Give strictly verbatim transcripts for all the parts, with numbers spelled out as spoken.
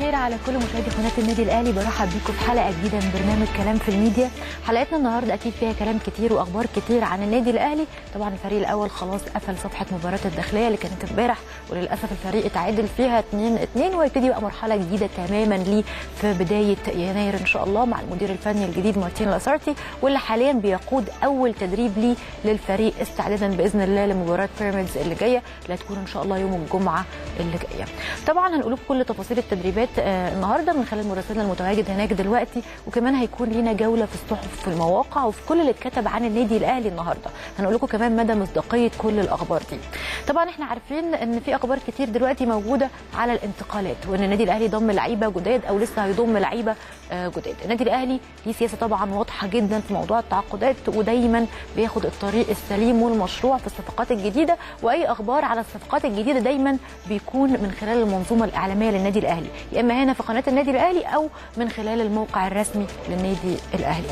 الخير على كل مشاهدي قناه النادي الاهلي. برحب بيكم في حلقه جديده من برنامج كلام في الميديا. حلقتنا النهارده اكيد فيها كلام كتير واخبار كتير عن النادي الاهلي. طبعا الفريق الاول خلاص قفل صفحه مباراه الداخليه اللي كانت امبارح، وللاسف الفريق اتعادل فيها اتنين اتنين، ويبتدي بقى مرحله جديده تماما ليه في بدايه يناير ان شاء الله مع المدير الفني الجديد مارتين لاسارتي، واللي حاليا بيقود اول تدريب ليه للفريق استعدادا باذن الله لمباراه بيراميدز اللي جايه اللي هتكون ان شاء الله يوم الجمعه اللي جايه. طبعا هنقول لكم كل تفاصيل التدريبات النهارده من خلال مراسلنا المتواجد هناك دلوقتي، وكمان هيكون لينا جوله في الصحف في المواقع وفي كل اللي اتكتب عن النادي الاهلي النهارده. هنقول لكم كمان مدى مصداقيه كل الاخبار دي. طبعا احنا عارفين ان في اخبار كتير دلوقتي موجوده على الانتقالات، وان النادي الاهلي ضم لعيبه جداد او لسه هيضم لعيبه جداد. النادي الاهلي ليه سياسه طبعا واضحه جدا في موضوع التعاقدات، ودايما بياخد الطريق السليم والمشروع في الصفقات الجديده، واي اخبار على الصفقات الجديده دايما بيكون من خلال المنظومه الاعلاميه للنادي الاهلي، يا اما هنا في قناه النادي الاهلي او من خلال الموقع الرسمي للنادي الاهلي.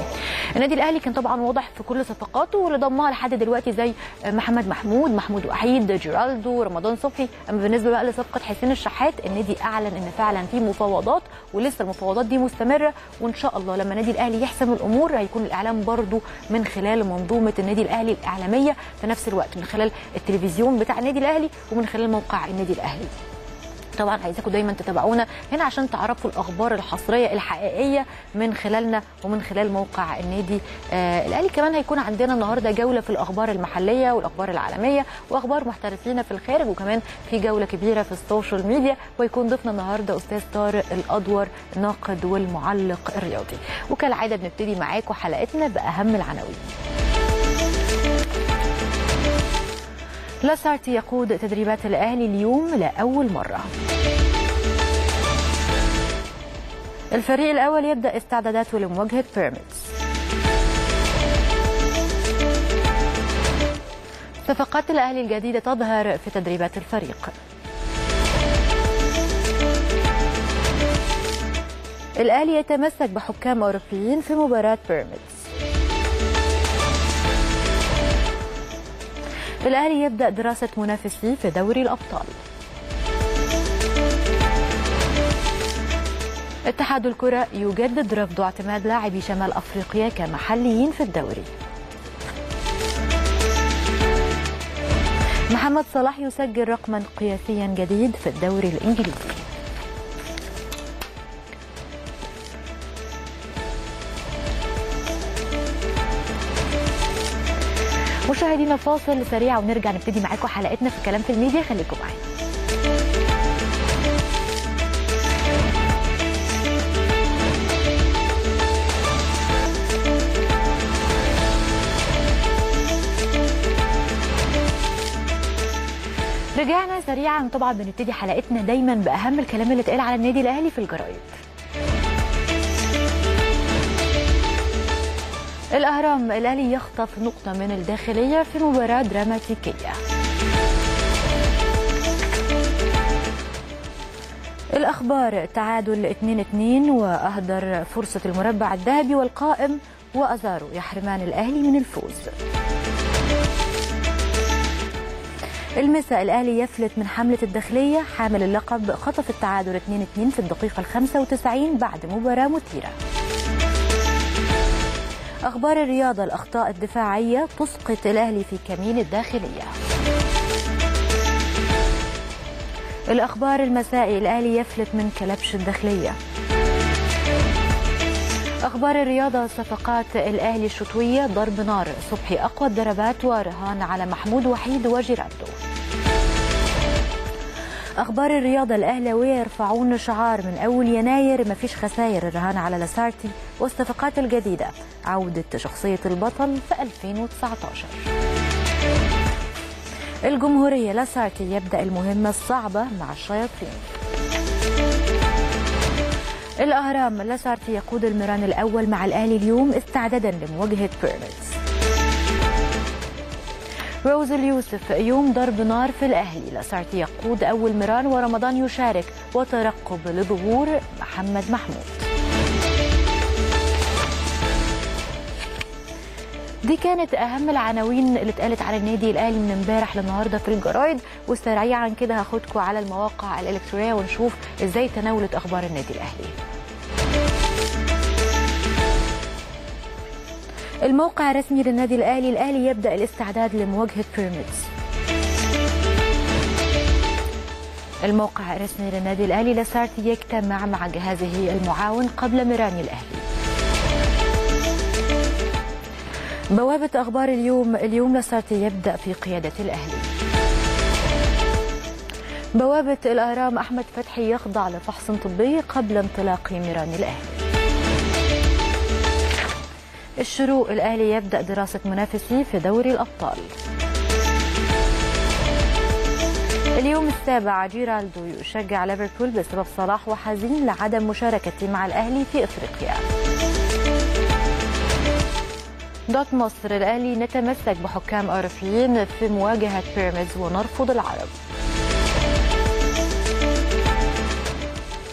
النادي الاهلي كان طبعا واضح في كل صفقاته واللي ضمها لحد دلوقتي زي محمد محمود، محمود وحيد، جيرالدو، رمضان صبحي. اما بالنسبه بقى لصفقه حسين الشحات، النادي اعلن ان فعلا في مفاوضات ولسه المفاوضات دي مستمره، وان شاء الله لما النادي الاهلي يحسم الامور هيكون الاعلام برضو من خلال منظومه النادي الاهلي الاعلاميه في نفس الوقت من خلال التلفزيون بتاع النادي الاهلي ومن خلال موقع النادي الاهلي. طبعا عايزاكم دايما تتابعونا هنا عشان تعرفوا الاخبار الحصريه الحقيقيه من خلالنا ومن خلال موقع النادي آه الاهلي. كمان هيكون عندنا النهارده جوله في الاخبار المحليه والاخبار العالميه واخبار محترفين في الخارج، وكمان في جوله كبيره في السوشيال ميديا، ويكون ضيفنا النهارده استاذ طارق الادور الناقد والمعلق الرياضي. وكالعاده بنبتدي معاكم حلقتنا باهم العناوين. لاسارتي يقود تدريبات الأهلي اليوم لأول مرة. الفريق الأول يبدأ استعداداته لمواجهة بيراميدز. صفقات الأهلي الجديدة تظهر في تدريبات الفريق. الأهلي يتمسك بحكام أوروبيين في مباراة بيراميدز. الأهلي يبدأ دراسة منافسيه في دوري الأبطال. اتحاد الكرة يجدد رفضه اعتماد لاعبي شمال أفريقيا كمحليين في الدوري. محمد صلاح يسجل رقما قياسيا جديد في الدوري الإنجليزي. مشاهدينا فاصل سريع ونرجع نبتدي معاكم حلقتنا في كلام في الميديا، خليكم معانا. رجعنا سريعا، طبعا بنبتدي حلقتنا دايما بأهم الكلام اللي اتقال على النادي الأهلي في الجرايد. الأهرام الأهلي يخطف نقطة من الداخلية في مباراة دراماتيكية. الأخبار تعادل اتنين اتنين وأهدر فرصة المربع الذهبي والقائم، وأزارو يحرمان الأهلي من الفوز. المساء الأهلي يفلت من حملة الداخلية، حامل اللقب خطف التعادل اتنين اتنين في الدقيقة الخامسة والتسعين بعد مباراة مثيرة. أخبار الرياضة الأخطاء الدفاعية تسقط الأهلي في كمين الداخلية. الأخبار المسائي الأهلي يفلت من كلبش الداخلية. أخبار الرياضة صفقات الأهلي الشتوية ضرب نار، صبحي أقوى الضربات ورهان على محمود وحيد وجيرالدو. أخبار الرياضة الأهلاوية يرفعون شعار من أول يناير مفيش خسائر، الرهان على لاسارتي والصفقات الجديدة، عودة شخصية البطل في ألفين وتسعتاشر. الجمهورية لاسارتي يبدأ المهمة الصعبة مع الشياطين. الأهرام لاسارتي يقود المران الأول مع الأهلي اليوم استعدادا لمواجهة بيراميدز. روز اليوسف يوم ضرب نار في الأهلي، لاسارتي يقود أول مران ورمضان يشارك، وترقب لظهور محمد محمود. دي كانت اهم العناوين اللي اتقالت على النادي الاهلي من امبارح للنهارده في الجرايد، والسريع عن كده هاخدكم على المواقع الالكترونيه ونشوف ازاي تناولت اخبار النادي الاهلي. الموقع الرسمي للنادي الاهلي: الاهلي يبدا الاستعداد لمواجهه بيراميدز. الموقع الرسمي للنادي الاهلي: لاسارتي يجتمع مع جهازه المعاون قبل ميران الاهلي. بوابة أخبار اليوم: اليوم لاسارتي يبدأ في قيادة الأهلي. بوابة الأهرام: أحمد فتحي يخضع لفحص طبي قبل انطلاق ميران الأهلي. الشروق: الأهلي يبدأ دراسة منافسيه في دوري الأبطال. اليوم السابع: جيرالدو يشجع ليفربول بسبب صلاح وحزين لعدم مشاركته مع الأهلي في إفريقيا. دوت مصر: الأهلي نتمسك بحكام أوروبيين في مواجهة بيراميدز ونرفض العرب.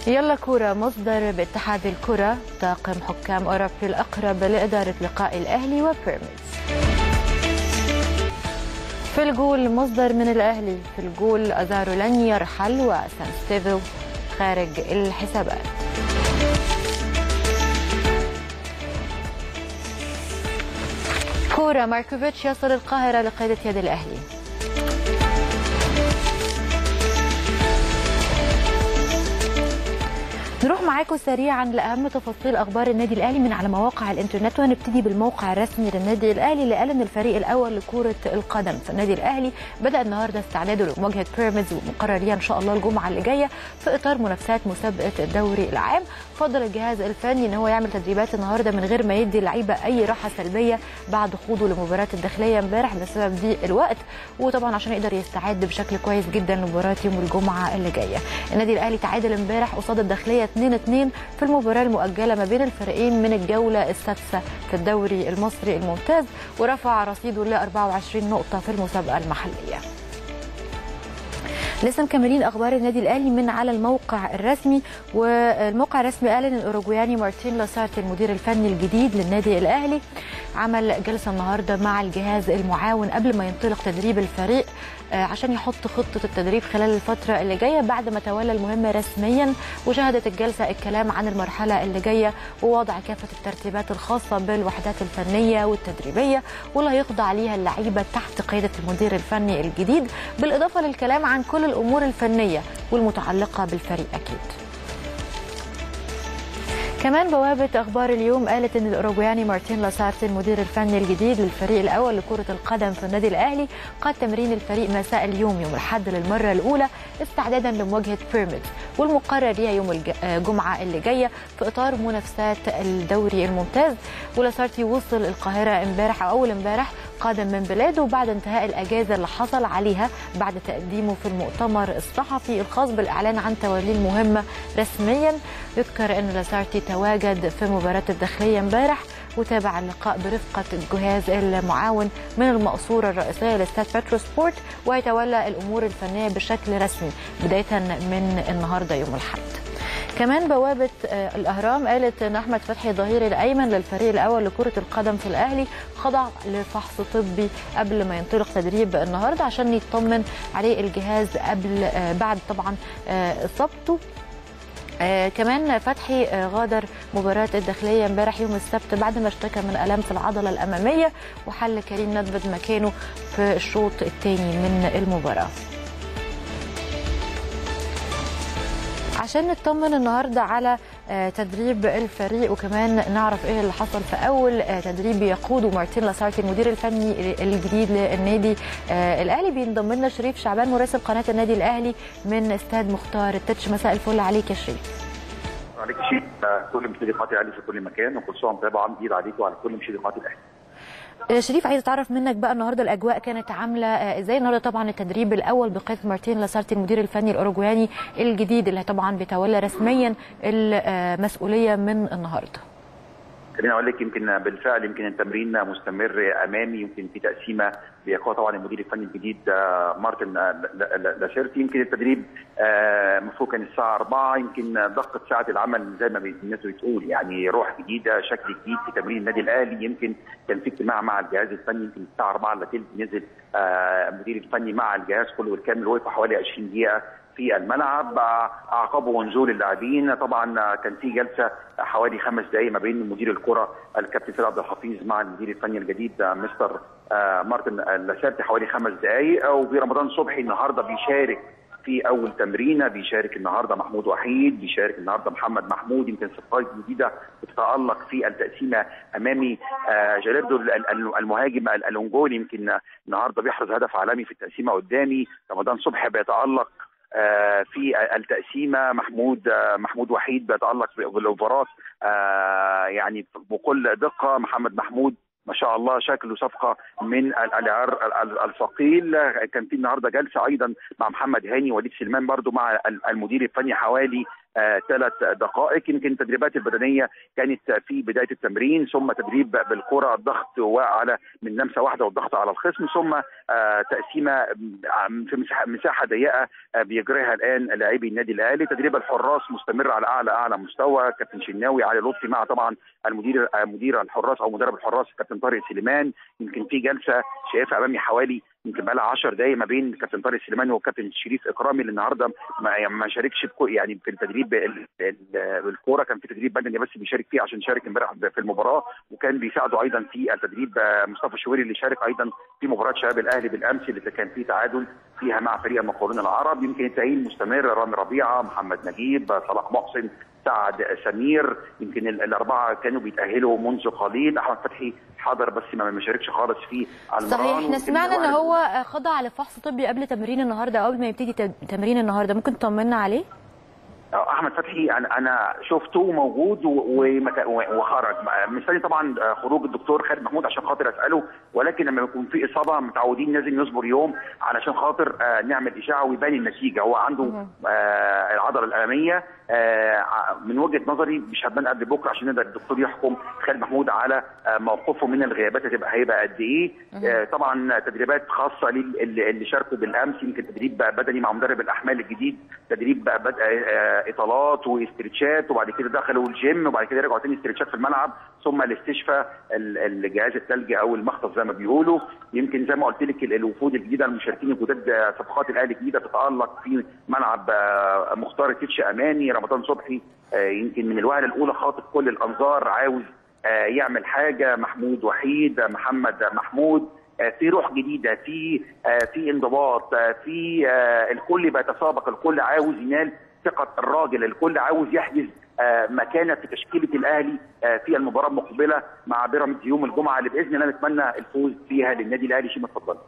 يلا كورة: مصدر باتحاد الكرة طاقم حكام أوروبي الأقرب لإدارة لقاء الأهلي وبيراميدز. في الجول: مصدر من الأهلي في الجول أزارو لن يرحل وسان ستيفو خارج الحسابات. كورة: ماركوفيتش يصل القاهرة لقيادة يد الأهلي. نروح معاكم سريعا لأهم تفاصيل أخبار النادي الأهلي من على مواقع الإنترنت، وهنبتدي بالموقع الرسمي للنادي الأهلي اللي قال إن الفريق الأول لكرة القدم في النادي الأهلي بدأ النهارده استعداده لمواجهة بيراميدز ومقرريا إن شاء الله الجمعة اللي جاية في إطار منافسات مسابقة الدوري العام. فضل الجهاز الفني إن هو يعمل تدريبات النهارده من غير ما يدي اللعيبة أي راحة سلبية بعد خوضه لمباراة الداخلية امبارح بسبب ضيق الوقت، وطبعا عشان يقدر يستعد بشكل كويس جدا لمباراة يوم الجمعة اللي جاية. النادي الأهلي تعادل امبارح قصاد الداخلية اثنين اثنين في المباراة المؤجلة ما بين الفريقين من الجولة السادسة في الدوري المصري الممتاز، ورفع رصيده ل أربعة وعشرين نقطة في المسابقة المحلية. لسه مكملين اخبار النادي الاهلي من على الموقع الرسمي، والموقع الرسمي قال ان الاوروجواني مارتين لاسارتي المدير الفني الجديد للنادي الاهلي عمل جلسه النهارده مع الجهاز المعاون قبل ما ينطلق تدريب الفريق عشان يحط خطه التدريب خلال الفتره اللي جايه بعد ما تولى المهمه رسميا. وشهدت الجلسه الكلام عن المرحله اللي جايه ووضع كافه الترتيبات الخاصه بالوحدات الفنيه والتدريبيه واللي هيخضع ليها اللعيبه تحت قياده المدير الفني الجديد، بالاضافه للكلام عن كل الأمور الفنية والمتعلقة بالفريق. أكيد كمان بوابة أخبار اليوم قالت إن الأوروجواني مارتين لاسارتي المدير الفني الجديد للفريق الأول لكرة القدم في النادي الأهلي قاد تمرين الفريق مساء اليوم يوم الأحد للمرة الأولى استعدادا لمواجهة بيراميدز والمقرر ليها يوم الجمعة اللي جاية في إطار منافسات الدوري الممتاز. ولاسارتي وصل القاهرة امبارح أو أول امبارح قادم من بلاده بعد انتهاء الأجازة اللي حصل عليها بعد تقديمه في المؤتمر الصحفي الخاص بالإعلان عن تولي المهمة رسميا. يذكر أن لاسارتي تواجد في مباراة الداخلية امبارح وتابع اللقاء برفقة الجهاز المعاون من المقصورة الرئيسية لاستاد بترو سبورت، ويتولى الأمور الفنية بشكل رسمي بداية من النهاردة يوم الأحد. كمان بوابة الأهرام قالت إن أحمد فتحي ظهير الأيمن للفريق الأول لكرة القدم في الأهلي خضع لفحص طبي قبل ما ينطلق تدريب النهارده عشان يطمن عليه الجهاز قبل بعد طبعا إصابته. آه كمان فتحي آه غادر مباراة الداخلية امبارح يوم السبت بعد ما اشتكى من ألم في العضلة الأمامية، وحل كريم ندبد مكانه في الشوط الثاني من المباراة. عشان نطمن النهارده على تدريب الفريق وكمان نعرف ايه اللي حصل في اول تدريب يقوده مارتين لاسارتي المدير الفني الجديد للنادي الاهلي، بينضم لنا شريف شعبان مراسل قناه النادي الاهلي من استاد مختار التتش. مساء الفل عليك يا شريف. عليك شيء كل مشتركات الاهلي في كل مكان، وكل سنه طبعا جديد عليكم وعلى كل مشتركات الاهلي. شريف، عايز اتعرف منك بقى النهارده الاجواء كانت عامله ازاي؟ النهارده طبعا التدريب الاول بقياده مارتين لاسارتي المدير الفني الاوروجواني الجديد اللي طبعا بيتولى رسميا المسؤوليه من النهارده. خليني اقول لك يمكن بالفعل يمكن التمرين مستمر امامي، يمكن في تقسيمه بيقوى طبعا المدير الفني الجديد مارتين لاسارتي. يمكن التدريب المفروض كان الساعه أربعة، يمكن دقه ساعه العمل زي ما الناس بتقول، يعني روح جديده شكل جديد في تمرين النادي الاهلي. يمكن كان في اجتماع مع الجهاز الفني يمكن الساعه أربعة الا ثلث، نزل المدير الفني مع الجهاز كله والكامل، وقف حوالي عشرين دقيقه في الملعب، اعقبه نزول اللاعبين. طبعا كان في جلسه حوالي خمس دقائق ما بين مدير الكره الكابتن سيد عبد الحفيظ مع المدير الفني الجديد مستر مارتين لاسارتي حوالي خمس دقائق. وبرمضان صبحي النهارده بيشارك في اول تمرينه، بيشارك النهارده محمود وحيد، بيشارك النهارده محمد محمود. يمكن صفقات جديده بتتالق في التقسيمه امامي. جيرالدو المهاجم الانجولي يمكن النهارده بيحرز هدف عالمي في التقسيمه قدامي. رمضان صبحي بيتالق في التقسيمه، محمود محمود وحيد بيتالق بالاوفرات يعني بكل دقه. محمد محمود ما شاء الله شكله صفقه من العر الثقيل. كان في النهارده جلسه ايضا مع محمد هاني وليد سلمان برضو مع المدير الفني حوالي ثلاث آه دقائق. يمكن التدريبات البدنيه كانت في بدايه التمرين، ثم تدريب بالكره، الضغط وعلى من لمسه واحده والضغط على الخصم، ثم آه تقسيمه في مساحه, مساحة ضيقه آه بيجريها الان لاعبي النادي الاهلي. تدريب الحراس مستمر على اعلى اعلى مستوى، كابتن شناوي علي لطفي مع طبعا المدير آه مدير الحراس او مدرب الحراس كابتن طارق سليمان. يمكن في جلسه شايفها امامي حوالي يمكن بقى لها عشر دقائق ما بين كابتن طارق سليمان وكابتن شريف اكرامي، اللي النهارده ما شاركش يعني في التدريب بالكوره، كان في تدريب بدني بس بيشارك فيه عشان شارك امبارح في المباراه، وكان بيساعده ايضا في التدريب مصطفى الشويري اللي شارك ايضا في مباراه شباب الاهلي بالامس اللي كان فيه تعادل فيها مع فريق المقاولون العرب. يمكن التأهيل مستمر، رامي ربيعه، محمد نجيب، صلاح محسن، سعد سمير. يمكن الاربعه كانوا بيتاهلوا منذ قليل. احمد فتحي حاضر بس ما شاركش خالص في المباراه. صحيح، احنا سمعنا ان هو خضع لفحص طبي قبل تمرين النهارده، قبل ما يبتدي تمرين النهارده، ممكن تطمنا عليه؟ احمد فتحي انا انا شفته موجود وخرج، مستني طبعا خروج الدكتور خالد محمود عشان خاطر اساله، ولكن لما يكون في اصابه متعودين لازم يصبر يوم علشان خاطر نعمل اشاعه ويبان النتيجه. هو عنده العضله الاماميه، من وجهه نظري مش هتبان قبل بكره عشان يقدر الدكتور يحكم خالد محمود على موقفه من الغيابات هتبقى هيبقى قد ايه. طبعا تدريبات خاصه اللي شاركوا بالامس، يمكن تدريب بدني مع مدرب الاحمال الجديد، تدريب اطالات واسترتشات، وبعد كده دخلوا الجيم، وبعد كده رجعوا تاني استرتشات في الملعب، ثم الاستشفاء الجهاز الثلجي او المخطف زي ما بيقولوا. يمكن زي ما قلت لك الوفود الجديده، المشاركين الجداد، صفقات الاهلي الجديده بتتالق في ملعب مختار تيتش امامي. رمضان صبحي يمكن من الوهله الاولى خاطف كل الانظار، عاوز يعمل حاجه. محمود وحيد، محمد محمود، في روح جديده، في في انضباط، في الكل بيتسابق، الكل عاوز ينال ثقة الراجل، الكل عاوز يحجز آه مكانه في تشكيله الاهلي آه في المباراه المقبله مع بيراميدز يوم الجمعه، اللي باذن الله نتمنى الفوز فيها للنادي الاهلي. شيماء اتفضلي.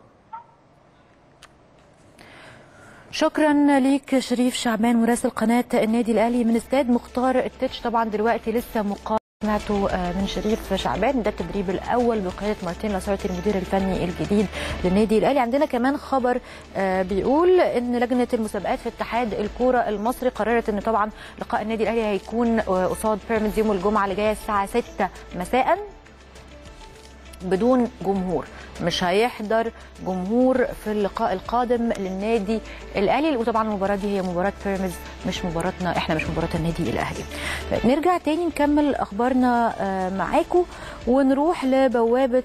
شكرا ليك شريف شعبان مراسل قناه النادي الاهلي من استاد مختار التتش. طبعا دلوقتي لسه مقام سمعته من شريف شعبان، ده التدريب الاول بقياده مارتين لاسارتي المدير الفني الجديد للنادي الاهلي. عندنا كمان خبر بيقول ان لجنه المسابقات في اتحاد الكوره المصري قررت ان طبعا لقاء النادي الاهلي هيكون قصاد بيراميدز يوم الجمعه اللي جايه الساعه ستة مساء بدون جمهور، مش هيحضر جمهور في اللقاء القادم للنادي الاهلي. وطبعا المباراه دي هي مباراه بيراميدز، مش مباراتنا احنا، مش مباراه النادي الاهلي. نرجع تاني نكمل اخبارنا معاكم ونروح لبوابه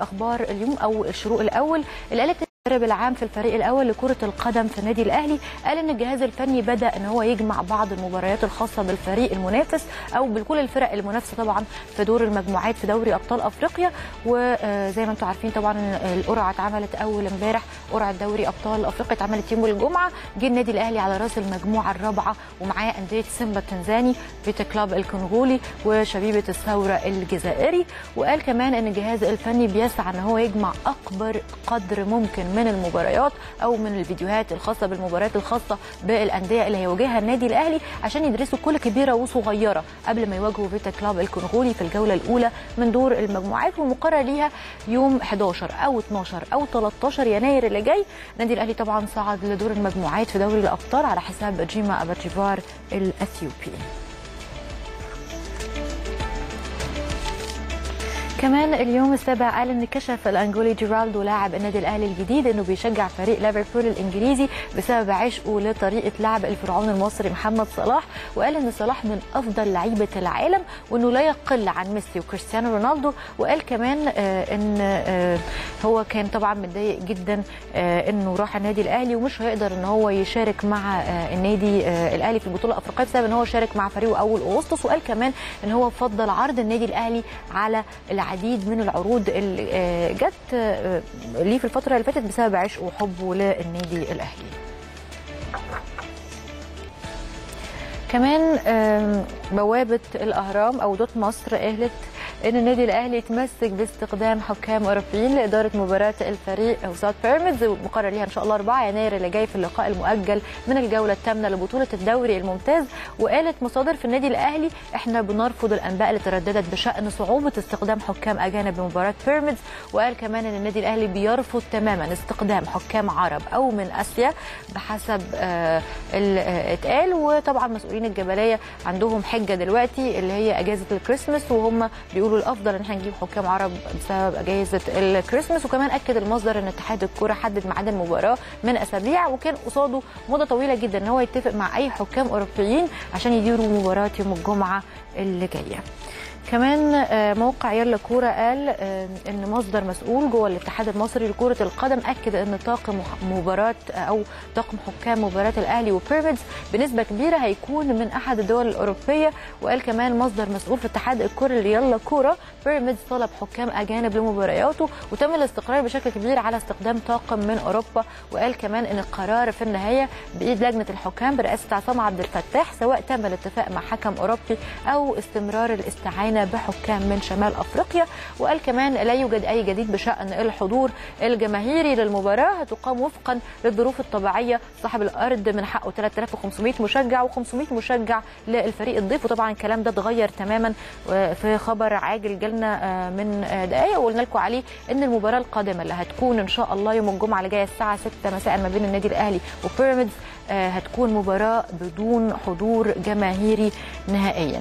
اخبار اليوم او الشروق الاول. اللي قالت المدرب العام في الفريق الاول لكره القدم في النادي الاهلي قال ان الجهاز الفني بدا ان هو يجمع بعض المباريات الخاصه بالفريق المنافس او بكل الفرق المنافسه طبعا في دور المجموعات في دوري ابطال افريقيا. وزي ما انتم عارفين طبعا القرعه اتعملت اول امبارح، قرعه دوري ابطال افريقيا اتعملت يوم الجمعه، جه النادي الاهلي على راس المجموعه الرابعه ومعاه انديه سيمبا التنزاني، فيتا كلاب الكونغولي، وشبيبه الثوره الجزائري. وقال كمان ان الجهاز الفني بيسعى ان هو يجمع اكبر قدر ممكن من المباريات او من الفيديوهات الخاصه بالمباريات الخاصه بالانديه اللي هيواجهها النادي الاهلي عشان يدرسوا كل كبيره وصغيره قبل ما يواجهوا فيتا كلاب الكونغولي في الجوله الاولى من دور المجموعات، والمقرر ليها يوم حداشر او اتناشر او تلتاشر يناير اللي جاي. النادي الاهلي طبعا صعد لدور المجموعات في دوري الابطال على حساب جيما اباتشيفار الاثيوبي. كمان اليوم السابع قال ان كشف الانجولي جيرالدو لاعب النادي الاهلي الجديد انه بيشجع فريق ليفربول الانجليزي بسبب عشقه لطريقه لعب الفرعون المصري محمد صلاح، وقال ان صلاح من افضل لعيبه العالم وانه لا يقل عن ميسي وكريستيانو رونالدو، وقال كمان ان هو كان طبعا متضايق جدا انه راح النادي الاهلي ومش هيقدر ان هو يشارك مع النادي الاهلي في البطوله الافريقيه بسبب ان هو شارك مع فريقه اول اغسطس، وقال كمان ان هو فضل عرض النادي الاهلي على العديد من العروض اللي جت ليه في الفتره اللي فاتت بسبب عشقه وحبه للنادي الاهلي. كمان بوابه الاهرام او دوت مصر اهلت ان النادي الاهلي يتمسك باستخدام حكام اوروبيين لاداره مباراه الفريق قصاد بيراميدز المقرر ليها ان شاء الله أربعة يناير اللي جاي في اللقاء المؤجل من الجوله الثامنه لبطوله الدوري الممتاز. وقالت مصادر في النادي الاهلي احنا بنرفض الانباء اللي ترددت بشان صعوبه استخدام حكام اجانب بمباراه بيراميدز، وقال كمان ان النادي الاهلي بيرفض تماما استخدام حكام عرب او من اسيا بحسب اللي اتقال. وطبعا مسؤولين الجبليه عندهم حجه دلوقتي اللي هي اجازه الكريسماس وهم بيقولوا الافضل ان احنا نجيب حكام عرب بسبب اجازه الكريسماس. وكمان اكد المصدر ان اتحاد الكوره حدد ميعاد المباراه من اسابيع وكان قصاده مده طويله جدا ان هو يتفق مع اي حكام اوروبيين عشان يديروا مباراه يوم الجمعه اللي جايه. كمان موقع يلا كوره قال ان مصدر مسؤول جوه الاتحاد المصري لكره القدم اكد ان طاقم مباراه او طاقم حكام مباراه الاهلي وبيراميدز بنسبه كبيره هيكون من احد الدول الاوروبيه. وقال كمان مصدر مسؤول في اتحاد الكره يلا كوره بيراميدز طلب حكام اجانب لمبارياته وتم الاستقرار بشكل كبير على استخدام طاقم من اوروبا. وقال كمان ان القرار في النهايه بايد لجنه الحكام برئاسه عصام عبد الفتاح سواء تم الاتفاق مع حكم اوروبي او استمرار الاستعانه بحكام من شمال أفريقيا. وقال كمان لا يوجد أي جديد بشأن الحضور الجماهيري للمباراة هتقام وفقا للظروف الطبيعية، صاحب الأرض من حقه ثلاثة آلاف وخمسمائة مشجع و500 مشجع للفريق الضيف. وطبعا الكلام ده اتغير تماما في خبر عاجل جالنا من دقايق وقلنا لكم عليه ان المباراة القادمة اللي هتكون ان شاء الله يوم الجمعة اللي جاية الساعة ستة مساء ما بين النادي الأهلي وبيراميدز هتكون مباراة بدون حضور جماهيري نهائيا.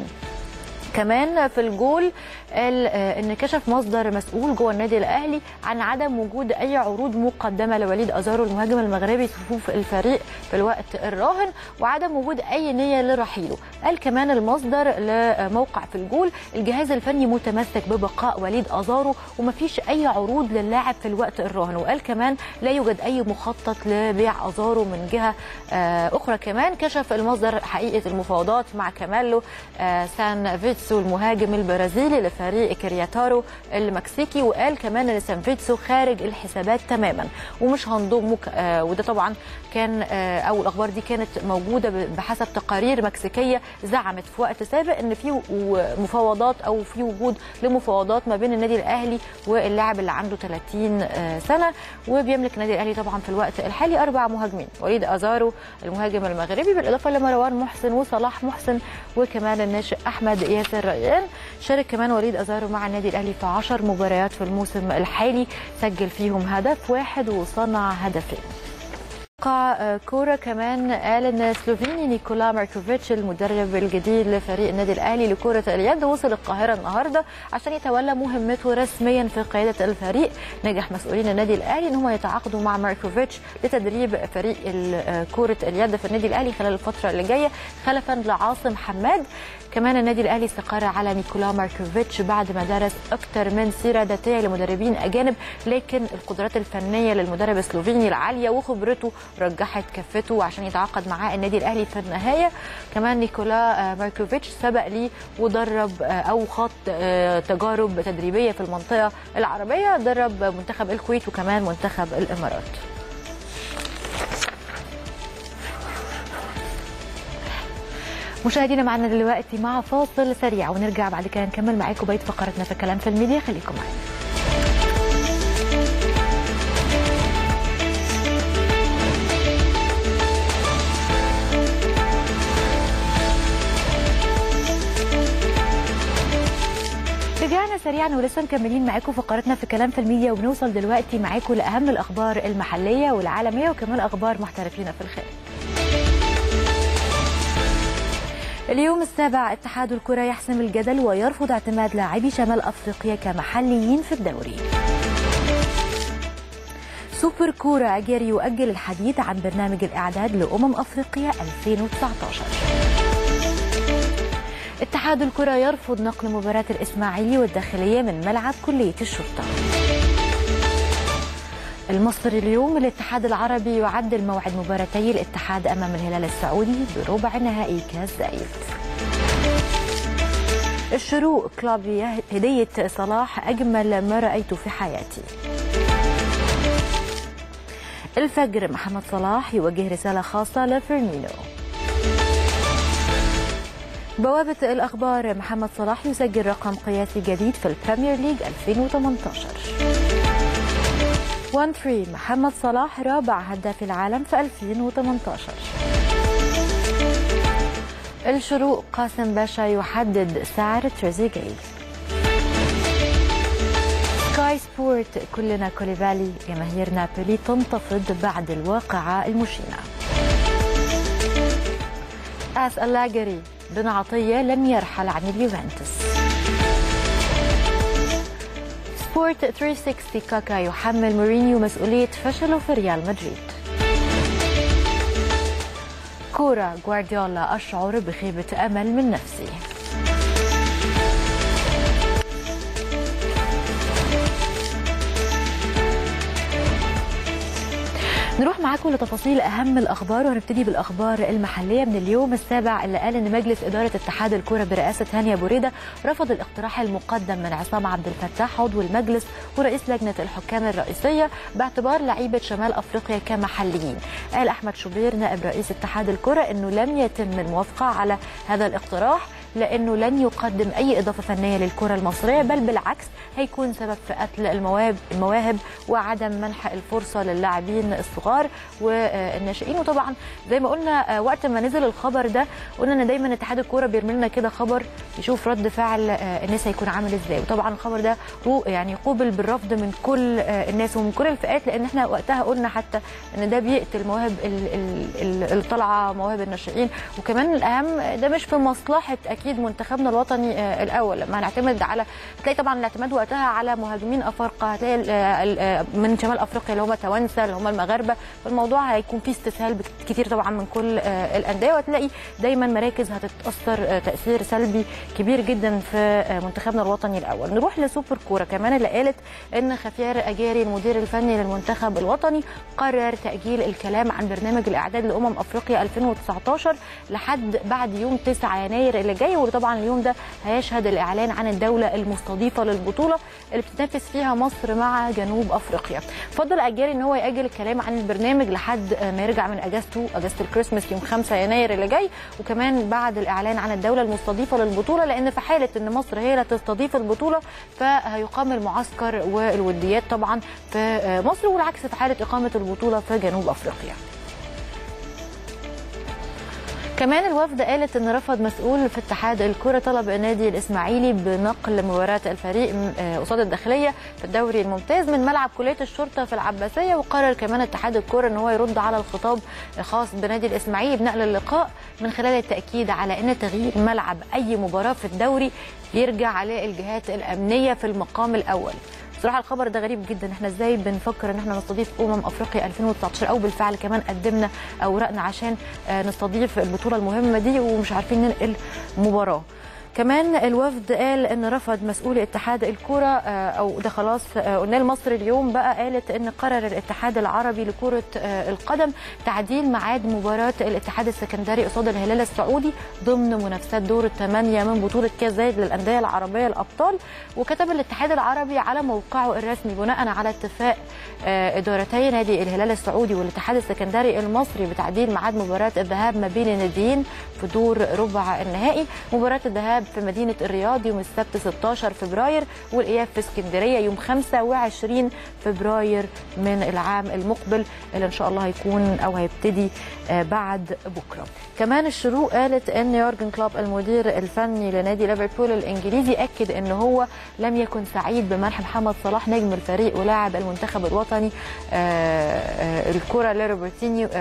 كمان في الجول قال ان كشف مصدر مسؤول جوه النادي الاهلي عن عدم وجود اي عروض مقدمه لوليد ازارو المهاجم المغربي في صفوف الفريق في الوقت الراهن وعدم وجود اي نيه لرحيله. قال كمان المصدر لموقع في الجول الجهاز الفني متمسك ببقاء وليد ازارو ومفيش اي عروض للاعب في الوقت الراهن. وقال كمان لا يوجد اي مخطط لبيع ازارو من جهه اخرى. كمان كشف المصدر حقيقه المفاوضات مع كامالو سان فيتسو المهاجم البرازيلي لفريق كرياتارو المكسيكي، وقال كمان ان سانفيتسو خارج الحسابات تماما ومش هنضم مك... آه وده طبعا كان آه او الاخبار دي كانت موجوده بحسب تقارير مكسيكيه زعمت في وقت سابق ان في مفاوضات او في وجود لمفاوضات ما بين النادي الاهلي واللاعب اللي عنده ثلاثين سنة. وبيملك النادي الاهلي طبعا في الوقت الحالي اربع مهاجمين، وليد ازارو المهاجم المغربي بالاضافه لمروان محسن وصلاح محسن وكمان الناشئ احمد ياسر ريان. شارك كمان وليد ازارو مع النادي الاهلي في عشر مباريات في الموسم الحالي سجل فيهم هدف واحد وصنع هدفين. موقع كوره كمان قال ان السلوفيني نيكولا ماركوفيتش المدرب الجديد لفريق النادي الاهلي لكره اليد وصل القاهره النهارده عشان يتولى مهمته رسميا في قياده الفريق. نجح مسؤولين النادي الاهلي ان هم يتعاقدوا مع ماركوفيتش لتدريب فريق كره اليد في النادي الاهلي خلال الفتره اللي جايه خلفا لعاصم حماد. كمان النادي الاهلي استقر على نيكولا ماركوفيتش بعد ما درس اكثر من سيره ذاتيه لمدربين اجانب، لكن القدرات الفنيه للمدرب السلوفيني العاليه وخبرته رجحت كفته عشان يتعاقد معاه النادي الاهلي في النهايه. كمان نيكولا ماركوفيتش سبق ليه ودرب او خاض تجارب تدريبيه في المنطقه العربيه، درب منتخب الكويت وكمان منتخب الامارات. مشاهدينا معنا دلوقتي مع فاصل سريع ونرجع بعد كده نكمل معاكم بقيه فقرتنا في كلام في الميديا، خليكم معانا. رجعنا سريعا ولسه مكملين معاكم فقرتنا في كلام في الميديا وبنوصل دلوقتي معاكم لاهم الاخبار المحليه والعالميه وكمان اخبار محترفين في الخارج. اليوم السابع اتحاد الكرة يحسم الجدل ويرفض اعتماد لاعبي شمال أفريقيا كمحليين في الدوري. سوبر كورة أجاري يؤجل الحديث عن برنامج الإعداد لأمم أفريقيا ألفين وتسعطاشر. اتحاد الكرة يرفض نقل مباراة الإسماعيلي والداخلية من ملعب كلية الشرطة. المصري اليوم، الاتحاد العربي يعدل موعد مباراتي الاتحاد أمام الهلال السعودي بربع نهائي كاس زايد. الشروق كلوب هدية صلاح أجمل ما رأيته في حياتي. الفجر، محمد صلاح يوجه رسالة خاصة لفيرمينو. بوابة الأخبار، محمد صلاح يسجل رقم قياسي جديد في البريمير ليج ألفين وتمنطاشر. واحد ثلاثة، محمد صلاح رابع هداف العالم في ألفين وتمنطاشر. الشروق، قاسم باشا يحدد سعر تريزيجيه. سكاي سبورت، كلنا كوليبالي، جماهير نابولي تنتفض بعد الواقعة المشينة. آس اللاجري، بن عطية لم يرحل عن اليوفنتوس. سبورت ثلاثمية وستين، كاكا يحمل مورينيو مسؤولية فشله في ريال مدريد. كورة، غوارديولا أشعر بخيبة أمل من نفسي. نروح معاكم لتفاصيل أهم الأخبار، وهنبتدي بالأخبار المحلية من اليوم السابع اللي قال إن مجلس إدارة اتحاد الكرة برئاسة هانية بوريدة رفض الاقتراح المقدم من عصام عبد الفتاح عضو المجلس ورئيس لجنة الحكام الرئيسية باعتبار لعيبة شمال أفريقيا كمحليين. قال أحمد شوبير نائب رئيس اتحاد الكرة إنه لم يتم الموافقة على هذا الاقتراح لأنه لن يقدم أي إضافة فنية للكرة المصرية، بل بالعكس هيكون سبب في قتل المواهب وعدم منح الفرصة للاعبين الصغار والناشئين. وطبعا زي ما قلنا وقت ما نزل الخبر ده قلنا إن دايما اتحاد الكورة بيرمي لنا كده خبر يشوف رد فعل الناس هيكون عامل إزاي، وطبعا الخبر ده يعني قوبل بالرفض من كل الناس ومن كل الفئات، لأن احنا وقتها قلنا حتى إن ده بيقتل مواهب الطلعة مواهب الناشئين، وكمان الأهم ده مش في مصلحة اكيد منتخبنا الوطني الاول لما هنعتمد على هتلاقي طبعا الاعتماد وقتها على مهاجمين افارقه هتلاقي من شمال افريقيا اللي هم توانسه اللي هم المغاربه، فالموضوع هيكون فيه استسهال كتير طبعا من كل الانديه، وهتلاقي دايما مراكز هتتاثر تاثير سلبي كبير جدا في منتخبنا الوطني الاول. نروح لسوبر كوره كمان اللي قالت ان خفيار اجاري المدير الفني للمنتخب الوطني قرر تاجيل الكلام عن برنامج الاعداد لامم افريقيا ألفين وتسعطاشر لحد بعد يوم تسعة يناير اللي جاي، وطبعا اليوم ده هيشهد الاعلان عن الدوله المستضيفه للبطوله اللي بتنافس فيها مصر مع جنوب افريقيا. فضل اجاري ان هو ياجل الكلام عن البرنامج لحد ما يرجع من اجازته اجازه الكريسماس يوم خمسة يناير اللي جاي، وكمان بعد الاعلان عن الدوله المستضيفه للبطوله، لان في حاله ان مصر هي اللي تستضيف البطوله فهيقام المعسكر والوديات طبعا في مصر، والعكس في حاله اقامه البطوله في جنوب افريقيا. كمان الوفد قالت ان رفض مسؤول في اتحاد الكره طلب نادي الاسماعيلي بنقل مباراه الفريق قصاد الداخليه في الدوري الممتاز من ملعب كليه الشرطه في العباسيه، وقرر كمان اتحاد الكره ان هو يرد على الخطاب الخاص بنادي الاسماعيلي بنقل اللقاء من خلال التاكيد على ان تغيير ملعب اي مباراه في الدوري يرجع للجهات الامنيه في المقام الاول. بصراحه الخبر ده غريب جدا، احنا ازاي بنفكر ان احنا نستضيف امم افريقيا ألفين وتسعطاشر او بالفعل كمان قدمنا اوراقنا عشان نستضيف البطوله المهمه دي ومش عارفين ننقل مباراه. كمان الوفد قال ان رفض مسؤول اتحاد الكره او ده خلاص قلنا. المصري اليوم بقى قالت ان قرر الاتحاد العربي لكره القدم تعديل ميعاد مباراه الاتحاد السكندري قصاد الهلال السعودي ضمن منافسات دور الثمانيه من بطوله كاس زايد للانديه العربيه الابطال، وكتب الاتحاد العربي على موقعه الرسمي بناء على اتفاق ادارتي نادي الهلال السعودي والاتحاد السكندري المصري بتعديل ميعاد مباراه الذهاب ما بين الناديين في دور ربع النهائي. مباراه الذهاب في مدينة الرياض يوم السبت ستة عشر فبراير، والإياب في اسكندرية يوم خمسة وعشرين فبراير من العام المقبل اللي إن شاء الله هيكون أو هيبتدي بعد بكرة. كمان الشروق قالت أن يورجن كلوب المدير الفني لنادي ليفربول الإنجليزي أكد أن هو لم يكن سعيد بمنح محمد صلاح نجم الفريق ولاعب المنتخب الوطني الكرة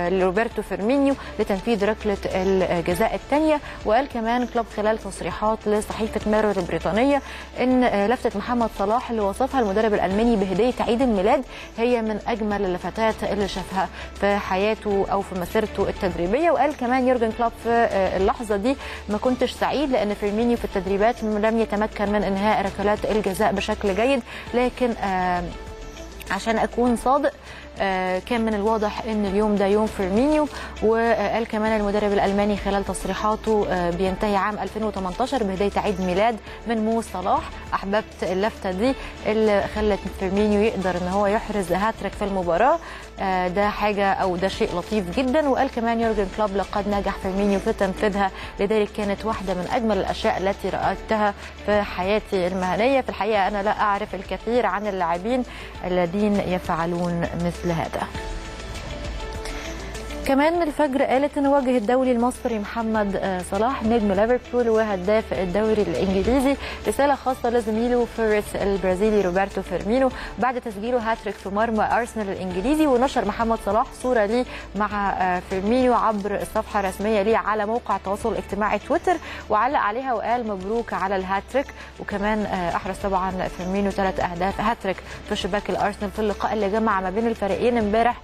لروبرتو فيرمينيو لتنفيذ ركلة الجزاء الثانية. وقال كمان كلوب خلال تصريحات لصحيفة ميرور البريطانية أن لفتة محمد صلاح اللي وصفها المدرب الألماني بهدية عيد الميلاد هي من أجمل اللفتات اللي شافها في حياته أو في مسيرته التدريبية. وقال كمان يورجن كلوب في اللحظة دي ما كنتش سعيد لأن فيرمينيو في التدريبات لم يتمكن من إنهاء ركلات الجزاء بشكل جيد، لكن عشان أكون صادق كان من الواضح ان اليوم ده يوم فيرمينيو. وقال كمان المدرب الالماني خلال تصريحاته بينتهي عام ألفين وثمانية عشر بهديه عيد ميلاد من مو صلاح. احببت اللفته دي اللي خلت فيرمينيو يقدر ان هو يحرز هاتريك في المباراه، ده حاجه او ده شيء لطيف جدا. وقال كمان يورجن كلوب لقد نجح فيرمينيو في تنفيذها، لذلك كانت واحده من اجمل الاشياء التي رايتها في حياتي المهنيه. في الحقيقه انا لا اعرف الكثير عن اللاعبين الذين يفعلون مثل لهذا. كمان الفجر قالت ان واجه الدولي المصري محمد صلاح نجم ليفربول وهداف الدوري الانجليزي رساله خاصه لزميله فيرس البرازيلي روبرتو فيرمينو بعد تسجيله هاتريك في مرمى ارسنال الانجليزي. ونشر محمد صلاح صوره ليه مع فيرمينو عبر صفحه رسميه ليه على موقع التواصل الاجتماعي تويتر، وعلق عليها وقال مبروك على الهاتريك. وكمان احرز طبعا فيرمينو ثلاث اهداف هاتريك في شباك الارسنال في اللقاء اللي جمع ما بين الفريقين امبارح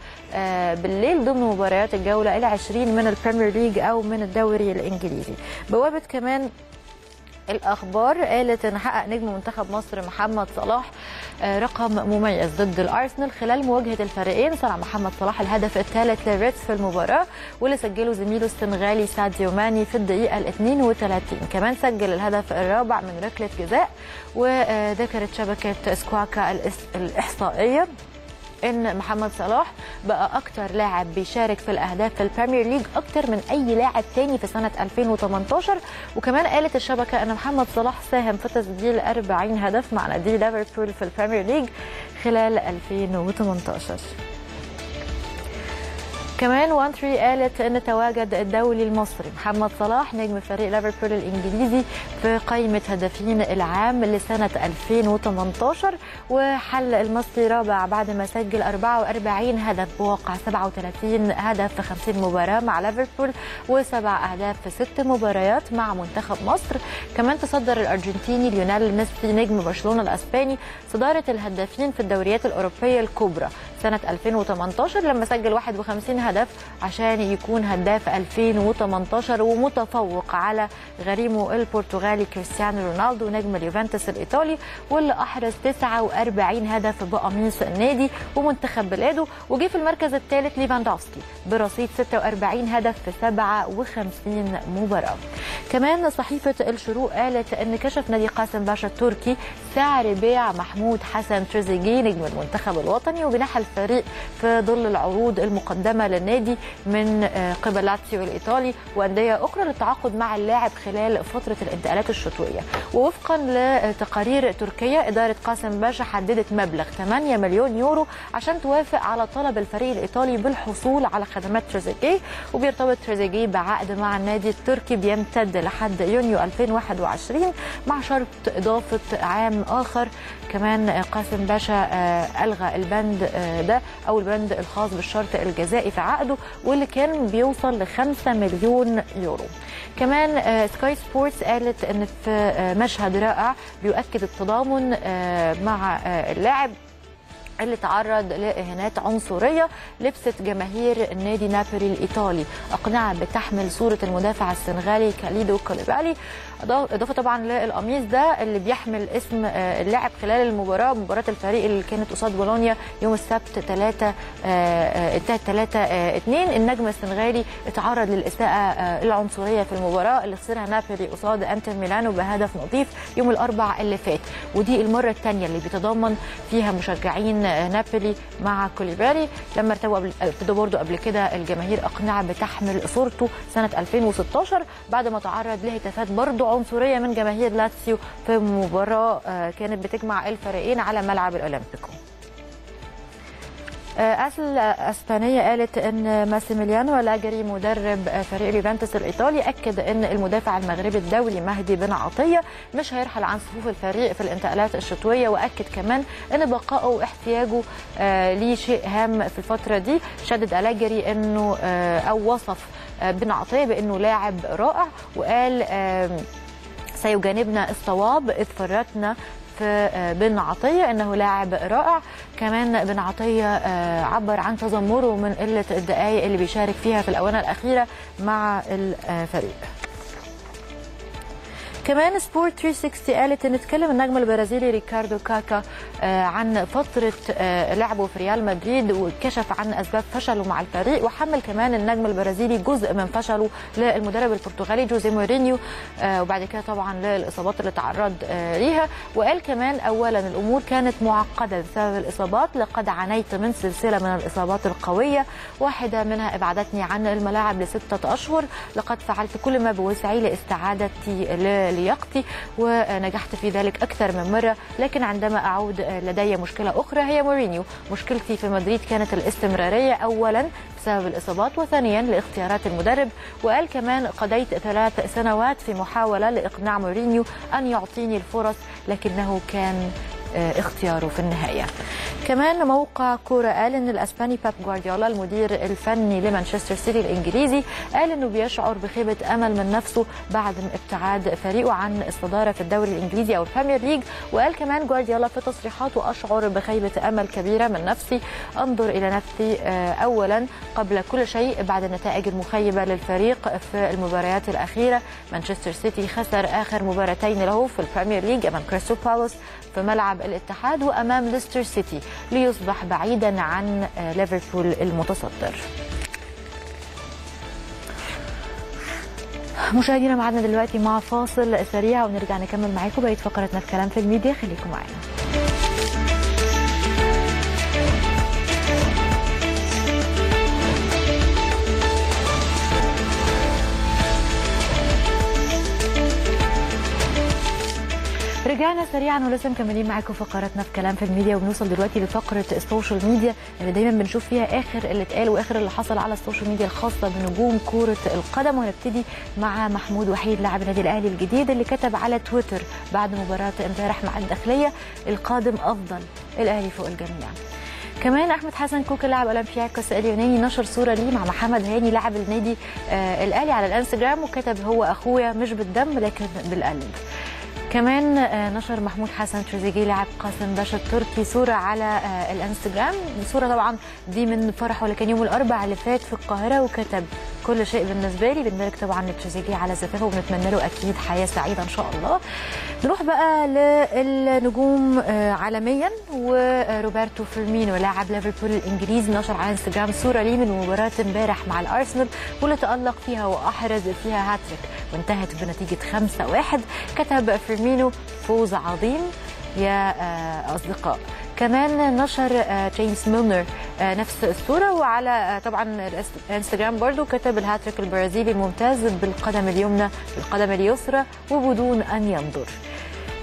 بالليل ضمن مباريات الجولة العشرين من البريمير ليج أو من الدوري الإنجليزي. بوابة كمان الأخبار قالت أن حقق نجم منتخب مصر محمد صلاح رقم مميز ضد الأرسنال خلال مواجهة الفريقين. صنع محمد صلاح الهدف الثالث لريتس في المباراة واللي سجله زميله السنغالي ساديو ماني في الدقيقة الاثنين وثلاثين. كمان سجل الهدف الرابع من ركلة جزاء. وذكرت شبكة سكواكا الإحصائية ان محمد صلاح بقى اكتر لاعب بيشارك في الاهداف في البريمير ليج اكتر من اي لاعب تاني في سنه ألفين وثمانية عشر. وكمان قالت الشبكه ان محمد صلاح ساهم في تسجيل أربعين هدف مع نادي ليفربول في البريمير ليج خلال ألفين وثمانية عشر. كمان وان ثري قالت ان تواجد الدولي المصري محمد صلاح نجم فريق ليفربول الانجليزي في قائمه هدافين العام لسنه ألفين وثمانية عشر، وحل المصري رابع بعد ما سجل أربعة وأربعين هدف بواقع سبعة وثلاثين هدف في خمسين مباراة مع ليفربول وسبع اهداف في ست مباريات مع منتخب مصر. كمان تصدر الارجنتيني ليونيل ميسي نجم برشلونه الاسباني صداره الهدافين في الدوريات الاوروبيه الكبرى سنه ألفين وثمانية عشر لما سجل واحد وخمسين هدف عشان يكون هداف ألفين وثمانية عشر ومتفوق على غريمه البرتغالي كريستيانو رونالدو نجم اليوفنتوس الايطالي واللي احرز تسعة وأربعين هدف بقميص النادي ومنتخب بلاده. وجه في المركز الثالث ليفاندوفسكي برصيد ستة وأربعين هدف في سبعة وخمسين مباراة. كمان صحيفه الشروق قالت ان كشف نادي قاسم باشا التركي سعر بيع محمود حسن تريزيجيه نجم المنتخب الوطني، وبنحى الفريق في ظل العروض المقدمه للنادي من قبل لاتسيو الايطالي وانديه اخرى للتعاقد مع اللاعب خلال فتره الانتقالات الشتويه. ووفقا لتقارير تركيه اداره قاسم باشا حددت مبلغ ثمانية مليون يورو عشان توافق على طلب الفريق الايطالي بالحصول على خدمات تريزيجيه. وبيرتبط تريزيجيه بعقد مع النادي التركي بيمتد لحد يونيو ألفين وواحد وعشرين مع شرط اضافه عام اخر. كمان قاسم باشا الغى البند ده او البند الخاص بالشرط الجزائي في عقده واللي كان بيوصل ل خمسة مليون يورو. كمان سكاي سبورتس قالت ان في مشهد رائع بيؤكد التضامن مع اللاعب اللي تعرض لإهانات عنصرية لبست جماهير نادي نابولي الإيطالي أقنعة بتحمل صورة المدافع السنغالي كاليدو كوليبالي، إضافة طبعا للقميص ده اللي بيحمل اسم اللاعب خلال المباراة مباراة الفريق اللي كانت قصاد بولونيا يوم السبت ثلاثة اثنين. النجم السنغالي اتعرض للإساءة العنصرية في المباراة اللي خسرها نابولي قصاد أنتر ميلانو بهدف نظيف يوم الأربعاء اللي فات، ودي المرة الثانية اللي بيتضامن فيها مشجعين نابولي مع كوليبالي لما ارتوى قبل ابتدوا برضه قبل كده الجماهير اقنعه بتحمل صورته سنه ألفين وستاشر بعد ما تعرض لهتافات برضه عنصريه من جماهير لاتسيو في مباراه كانت بتجمع الفريقين على ملعب الاولمبيكو. أسل أسبانية قالت أن ماسيميليانو لاجري مدرب فريق يوفنتوس الإيطالي أكد أن المدافع المغربي الدولي مهدي بن عطية مش هيرحل عن صفوف الفريق في الانتقالات الشتوية، وأكد كمان أن بقائه واحتياجه ليه شيء هام في الفترة دي. شدد لاجري أنه أو وصف بن عطية بأنه لاعب رائع وقال سيجانبنا الصواب إذ فرطنا في بن عطية انه لاعب رائع. كمان بن عطية عبر عن تذمره من قلة الدقائق اللي بيشارك فيها في الآونة الأخيرة مع الفريق. كمان سبورت ثلاثمية وستين قالت ان اتكلم النجم البرازيلي ريكاردو كاكا عن فتره لعبه في ريال مدريد وكشف عن اسباب فشله مع الفريق، وحمل كمان النجم البرازيلي جزء من فشله للمدرب البرتغالي جوزيه مورينيو وبعد كده طبعا للاصابات اللي تعرض ليها، وقال كمان اولا الامور كانت معقده بسبب الاصابات، لقد عانيت من سلسله من الاصابات القويه واحده منها ابعدتني عن الملاعب لسته اشهر، لقد فعلت كل ما بوسعي لاستعادتي ل لياقتي ونجحت في ذلك أكثر من مرة، لكن عندما أعود لدي مشكلة أخرى هي مورينيو. مشكلتي في مدريد كانت الاستمرارية أولا بسبب الإصابات وثانيا لاختيارات المدرب. وقال كمان قضيت ثلاث سنوات في محاولة لإقناع مورينيو أن يعطيني الفرص لكنه كان اختياره في النهاية. كمان موقع كورة قال ان الاسباني باب جوارديولا المدير الفني لمانشستر سيتي الانجليزي قال انه بيشعر بخيبة امل من نفسه بعد ابتعاد فريقه عن الصدارة في الدوري الانجليزي او البريمير ليج، وقال كمان جوارديولا في تصريحاته اشعر بخيبة امل كبيرة من نفسي، انظر الى نفسي اولا قبل كل شيء بعد النتائج المخيبة للفريق في المباريات الاخيرة. مانشستر سيتي خسر اخر مباراتين له في البريمير ليج امام كريستال بالاس في ملعب الاتحاد وامام ليستر سيتي ليصبح بعيدا عن ليفربول المتصدر. مشاهدينا معنا دلوقتي مع فاصل سريع ونرجع نكمل معاكم بقيه فقرتنا في كلام في الميديا، خليكم معنا. رجعنا سريعا ولسه مكملين معاكم فقراتنا في كلام في الميديا، وبنوصل دلوقتي لفقره السوشيال ميديا اللي دايما بنشوف فيها اخر اللي اتقال واخر اللي حصل على السوشيال ميديا الخاصه بنجوم كره القدم. وهنبتدي مع محمود وحيد لاعب النادي الاهلي الجديد اللي كتب على تويتر بعد مباراه امبارح مع الداخليه القادم افضل، الاهلي فوق الجميع. كمان احمد حسن كوكا لاعب اولمبياكوس اليوناني نشر صوره ليه مع محمد هاني لاعب النادي آه الاهلي على الانستجرام وكتب هو اخويا مش بالدم لكن بالقلب. كمان نشر محمود حسن تريزيجيه لاعب قاسم باشا التركي صوره على الانستجرام، صوره طبعا دي من فرحه اللي كان يوم الاربعاء اللي فات في القاهره، وكتب كل شيء بالنسبه لي. بنبارك طبعا لتريزيجيه على زفافه وبنتمنى له اكيد حياه سعيده ان شاء الله. نروح بقى للنجوم عالميا، وروبرتو فيرمينو لاعب ليفربول الانجليزي نشر على انستجرام صوره ليه من مباراه امبارح مع الارسنال واللي تالق فيها واحرز فيها هاتريك وانتهت بنتيجه خمسة واحد، كتب فيرمينو فوز عظيم يا اصدقاء. كمان نشر جيمس ميلنر نفس الصوره وعلى طبعا الانستجرام برضو كتب الهاتريك البرازيلي الممتاز بالقدم اليمنى بالقدم اليسرى وبدون ان ينظر.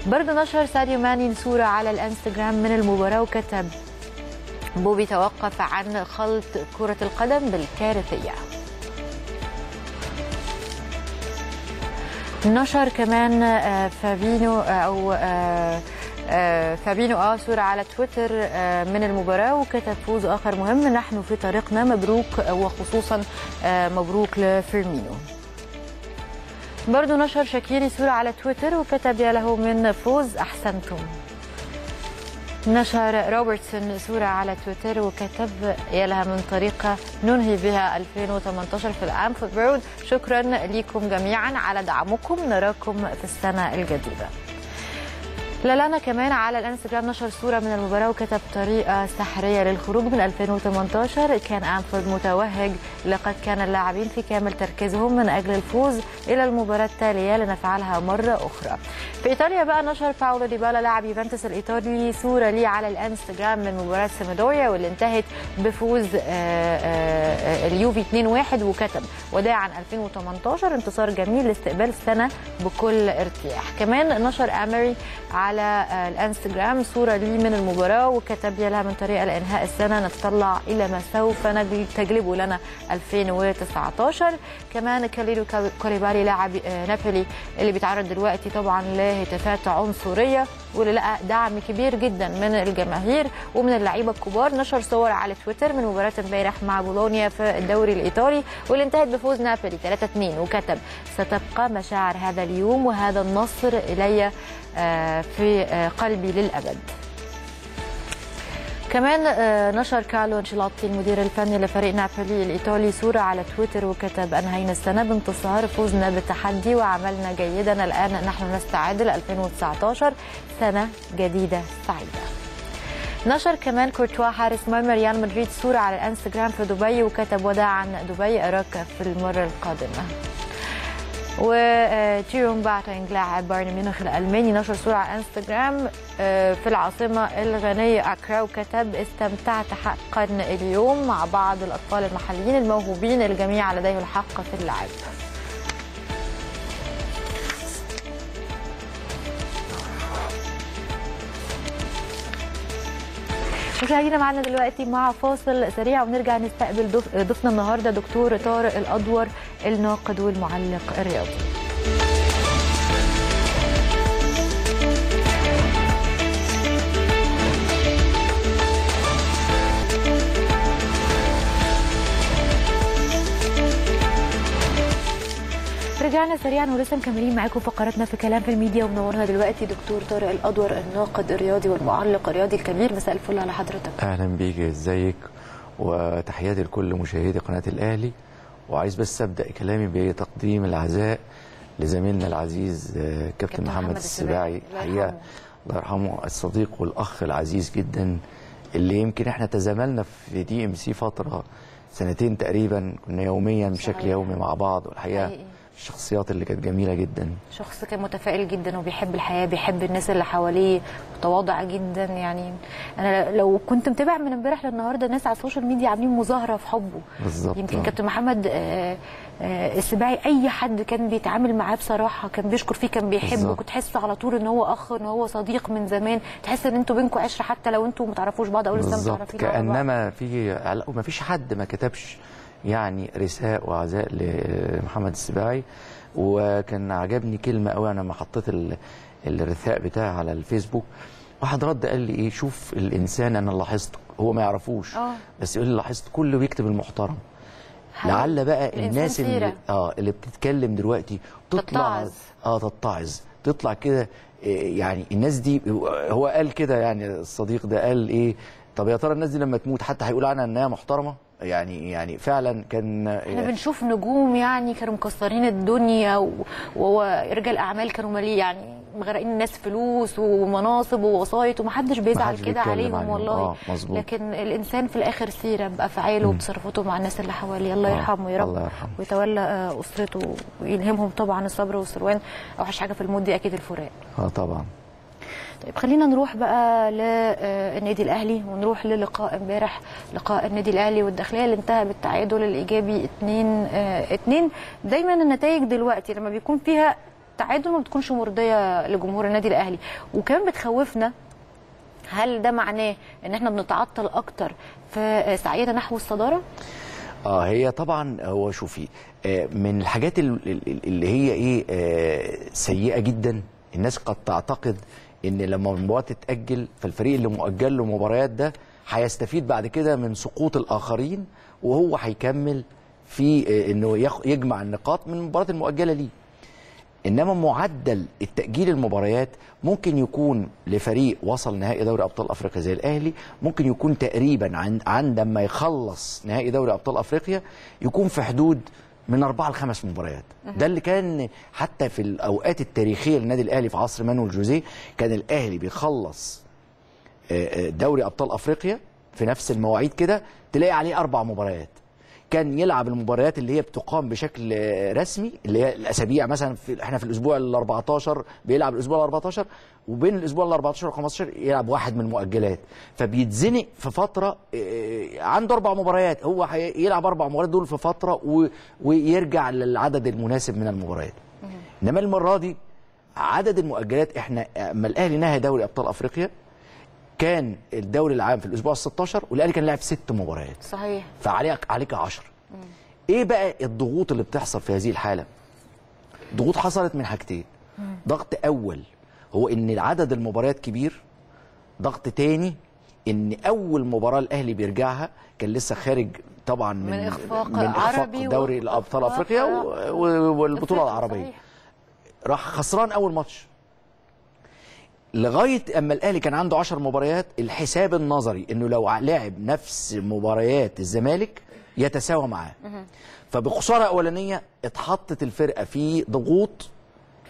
برضو نشر ساديو ماني صوره على الانستجرام من المباراه وكتب بوبي توقف عن خلط كره القدم بالكارثيه. نشر كمان فابينو او فابينو اه صوره على تويتر من المباراه وكتب فوز اخر مهم، نحن في طريقنا، مبروك وخصوصا مبروك لفيرمينو. برضو نشر شاكيري صوره على تويتر وكتب يا له من فوز احسنتم. نشر روبرتسون صوره على تويتر وكتب يا لها من طريقه ننهي بها ألفين وتمنتاشر في العام فبراير، شكرا لكم جميعا على دعمكم، نراكم في السنه الجديده. لالانا كمان على الانستجرام نشر صوره من المباراه وكتب طريقه سحريه للخروج من ألفين وثمانية عشر. كان انفورد متوهج، لقد كان اللاعبين في كامل تركيزهم من اجل الفوز الى المباراه التاليه لنفعلها مره اخرى. في ايطاليا بقى نشر باولو ديبالا لاعب يوفنتوس الايطالي صوره ليه على الانستجرام من مباراه سامدوريا واللي انتهت بفوز اليوفي اتنين واحد، وكتب وداعا ألفين وثمانية عشر انتصار جميل لاستقبال السنه بكل ارتياح. كمان نشر امري على الانستجرام صوره لي من المباراه وكتب يا لها من طريقه لانهاء السنه، نتطلع الى ما سوف تجلبه لنا ألفين وتسعة عشر. كمان كاليدو كوليبالي لاعب نابولي اللي بيتعرض دلوقتي طبعا لهتافات عنصريه واللي لقى دعم كبير جدا من الجماهير ومن اللعيبه الكبار، نشر صور على تويتر من مباراه امبارح مع بولونيا في الدوري الايطالي واللي انتهت بفوز نابولي ثلاثة اتنين، وكتب ستبقى مشاعر هذا اليوم وهذا النصر الي في قلبي للأبد. كمان نشر كارلو أنشيلوتي المدير الفني لفريق نابولي الإيطالي صورة على تويتر وكتب أنهينا السنة بانتصار، فوزنا بالتحدي وعملنا جيدا، الآن نحن نستعد ل ألفين وتسعة عشر سنة جديدة سعيدة. نشر كمان كورتوا حارس مرمى ريال مدريد صورة على الانستجرام في دبي وكتب وداعا دبي أراك في المرة القادمة. وتيرون باتينج لاعب بايرن ميونخ الالماني نشر صوره على انستجرام في العاصمه الغنيه اكرا وكتب استمتعت حقا اليوم مع بعض الاطفال المحليين الموهوبين، الجميع لديه الحق في اللعب. مشاهدينا معنا دلوقتي مع فاصل سريع ونرجع نستقبل ضيفنا النهارده دكتور طارق الادور الناقد والمعلق الرياضي. رجعنا سريعا ولسه مكملين معاكم فقراتنا في كلام في الميديا ومنورنا دلوقتي دكتور طارق الادور الناقد الرياضي والمعلق الرياضي الكبير. مساء الفل على حضرتك. اهلا بيك، ازيك؟ وتحياتي لكل مشاهدي قناه الاهلي. وعايز بس ابدا كلامي بتقديم العزاء لزميلنا العزيز كابتن محمد, محمد السباعي، الحقيقه الله يرحمه، الصديق والاخ العزيز جدا اللي يمكن احنا تزاملنا في دي ام سي فتره سنتين تقريبا، كنا يوميا بشكل يومي مع بعض، والحقيقه حقيقي. الشخصيات اللي كانت جميله جدا، شخص كان متفائل جدا وبيحب الحياه، بيحب الناس اللي حواليه، متواضع جدا. يعني انا لو كنت متابع من امبارح للنهارده الناس على السوشيال ميديا عاملين مظاهره في حبه بالظبط. يمكن كابتن محمد آآ آآ السباعي اي حد كان بيتعامل معاه بصراحه كان بيشكر فيه، كان بيحبه، كنت تحسه على طول ان هو اخ، ان هو صديق من زمان، تحس ان انتوا بينكم عشره حتى لو انتوا ما تعرفوش بعض او لسه ما تعرفين بعض، كانما في ما فيش حد ما كتبش يعني رساء وعزاء لمحمد السباعي. وكان عجبني كلمه قوي انا لما حطيت الرثاء بتاعي على الفيسبوك، واحد رد قال لي ايه، شوف الانسان انا لاحظته هو ما يعرفوش أوه. بس يقول لي لاحظت كله بيكتب المحترم، لعل بقى الناس اللي اه اللي بتتكلم دلوقتي تطلع اه تتعظ تطلع كده إيه يعني الناس دي، هو قال كده يعني الصديق ده قال ايه، طب يا ترى الناس دي لما تموت حتى هيقولوا عنها انها محترمه؟ يعني يعني فعلا كان احنا بنشوف نجوم يعني كانوا مكسرين الدنيا ورجال اعمال كانوا ماليه يعني مغرقين الناس فلوس ومناصب ووسايط ومحدش بيزعل كده عليهم والله آه لكن الانسان في الاخر سيره بافعاله وبتصرفاته مع الناس اللي حواليه. الله يرحمه يا رب ويتولى اسرته ويلهمهم طبعا الصبر والسروان، اوحش حاجه في الموت دي اكيد الفراق اه طبعا. طيب خلينا نروح بقى للنادي الاهلي ونروح للقاء امبارح، لقاء النادي الاهلي والداخليه اللي انتهى بالتعادل الايجابي اتنين اتنين. دايما النتائج دلوقتي لما بيكون فيها تعادل ما بتكونش مرضيه لجمهور النادي الاهلي وكمان بتخوفنا. هل ده معناه ان احنا بنتعطل اكتر في سعينا نحو الصداره؟ اه هي طبعا هو شوفي من الحاجات اللي هي ايه سيئه جدا، الناس قد تعتقد ان لما المباراه تتاجل فالفريق اللي مؤجل له مباريات ده هيستفيد بعد كده من سقوط الاخرين وهو هيكمل في انه يجمع النقاط من المباراه المؤجله ليه. انما معدل التاجيل المباريات ممكن يكون لفريق وصل نهائي دوري ابطال افريقيا زي الاهلي ممكن يكون تقريبا عند عندما يخلص نهائي دوري ابطال افريقيا يكون في حدود من أربعة لخمس مباريات. ده اللي كان حتى في الأوقات التاريخية للنادي الأهلي في عصر مانويل جوزيه، كان الأهلي بيخلص دوري أبطال أفريقيا في نفس المواعيد كده، تلاقي عليه أربع مباريات. كان يلعب المباريات اللي هي بتقام بشكل رسمي، اللي هي الاسابيع مثلا، في احنا في الاسبوع الأربعتاشر بيلعب الاسبوع الأربعتاشر، وبين الاسبوع الأربعتاشر والخمستاشر يلعب واحد من المؤجلات، فبيتزنق في فتره عنده اربع مباريات، هو يلعب اربع مباريات دول في فتره و... ويرجع للعدد المناسب من المباريات. انما المره دي عدد المؤجلات، احنا اما الاهلي نهى دوري ابطال افريقيا كان الدوري العام في الاسبوع الستاشر، والاهلي كان لاعب ست مباريات. صحيح. فعليك عليك عشرة. مم. ايه بقى الضغوط اللي بتحصل في هذه الحاله؟ ضغوط حصلت من حاجتين. مم. ضغط اول هو ان عدد المباريات كبير، ضغط تاني ان اول مباراه الاهلي بيرجعها كان لسه خارج طبعا من من اخفاق, من إخفاق دوري الابطال افريقيا والبطوله العربيه. صحيح. راح خسران اول ماتش. لغايه اما الاهلي كان عنده عشر مباريات، الحساب النظري انه لو لعب نفس مباريات الزمالك يتساوى معاه. فبخساره اولانيه اتحطت الفرقه في ضغوط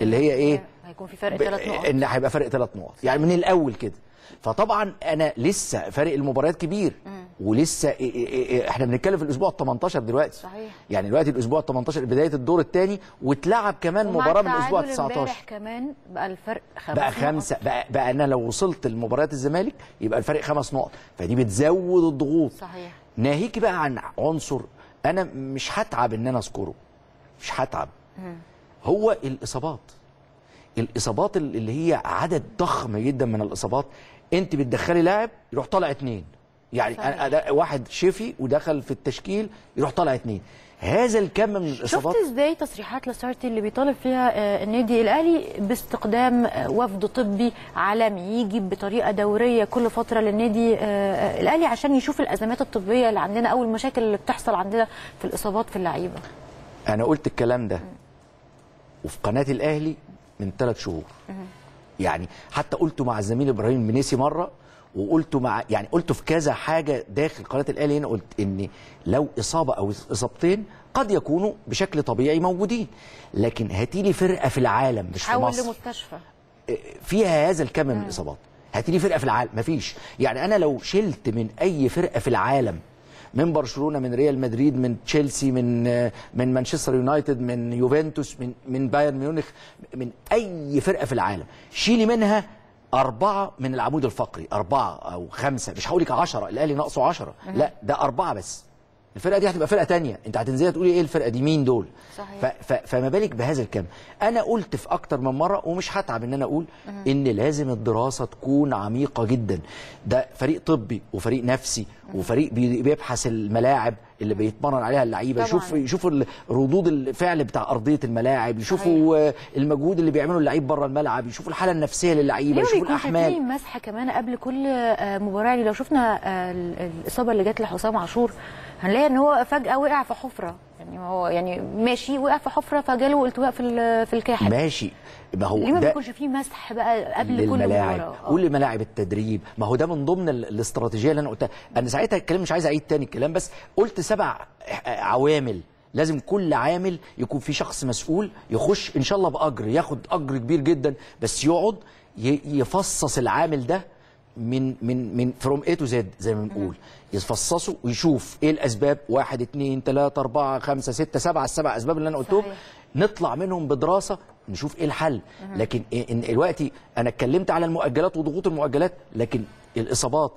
اللي هي ايه؟ هيكون في فرق ثلاث نقط. ان هيبقى فرق ثلاث نقط، يعني من الاول كده. فطبعا انا لسه فرق المباريات كبير، ولسه إيه إيه إيه احنا بنتكلم في الاسبوع التمنتاشر دلوقتي. صحيح. يعني دلوقتي الاسبوع التمنتاشر بدايه الدور الثاني، واتلعب كمان مباراه من الاسبوع التسعتاشر، كمان بقى الفرق خمس بقى خمسه نقط. بقى, بقى انا لو وصلت لمباريات الزمالك يبقى الفرق خمس نقط، فدي بتزود الضغوط. صحيح. ناهيكي بقى عن عنصر انا مش هتعب ان انا اذكره، مش هتعب، هو الاصابات. الاصابات اللي هي عدد ضخم جدا من الاصابات، انت بتدخلي لاعب يروح طالع اثنين، يعني أنا واحد شفي ودخل في التشكيل يروح طالع اثنين. هذا الكم من الاصابات. شفت ازاي تصريحات لاسارتي اللي بيطالب فيها النادي الاهلي باستقدام وفد طبي عالمي يجي بطريقه دوريه كل فتره للنادي الاهلي عشان يشوف الازمات الطبيه اللي عندنا او المشاكل اللي بتحصل عندنا في الاصابات في اللعيبه؟ انا قلت الكلام ده وفي قناه الاهلي من ثلاث شهور، يعني حتى قلته مع الزميل ابراهيم بنيسي مره، وقلته مع يعني قلته في كذا حاجه داخل قناه الاهلي هنا. قلت ان لو اصابه او اصابتين قد يكونوا بشكل طبيعي موجودين، لكن هاتي لي فرقه في العالم مش في مصر لمستشفى فيها هذا الكم من الاصابات، هاتي لي فرقه في العالم مفيش. يعني انا لو شلت من اي فرقه في العالم، من برشلونه، من ريال مدريد، من تشيلسي، من من مانشستر يونايتد، من يوفنتوس، من من بايرن ميونخ، من اي فرقه في العالم، شيلي منها أربعة من العمود الفقري، أربعة أو خمسة، مش هقول لك عشرة، الأهلي ناقصه عشرة، لا ده أربعة بس. الفرقة دي هتبقى فرقة تانية، أنت هتنزلي تقولي إيه الفرقة دي مين دول؟ صحيح. فما بالك بهذا الكم؟ أنا قلت في أكتر من مرة ومش هتعب إن أنا أقول إن لازم الدراسة تكون عميقة جدا. ده فريق طبي وفريق نفسي وفريق بيبحث الملاعب اللي بيتمرن عليها اللعيبه، يشوف يشوفوا ردود الفعل بتاع ارضيه الملاعب، يشوفوا المجهود اللي بيعمله اللعيب بره الملعب، يشوفوا الحاله النفسيه للعيبه، يشوفوا الاحمال. في مسحه كمان قبل كل مباراه، يعني لو شفنا الاصابه اللي جت لحسام عاشور هنلاقي ان هو فجاه وقع في حفره، يعني هو يعني ماشي وقع في حفره فجاله التواء في في الكاحل. ماشي، ما هو ليه ما بيكونش في مسح بقى قبل كل مباراه والملاعب التدريب؟ ما هو ده من ضمن الاستراتيجيه اللي انا قلتها. انا ساعتها الكلام مش عايز اعيد تاني الكلام، بس قلت سبع عوامل، لازم كل عامل يكون في شخص مسؤول يخش ان شاء الله باجر، ياخد اجر كبير جدا، بس يقعد يفصص العامل ده من من من فروم اي تو زد زي ما بنقول، يفصصه ويشوف ايه الاسباب، واحد اثنين ثلاثة أربعة خمسة ستة سبعة، السبع اسباب اللي انا قلتهم نطلع منهم بدراسه نشوف ايه الحل. لكن دلوقتي انا اتكلمت على المؤجلات وضغوط المؤجلات، لكن الاصابات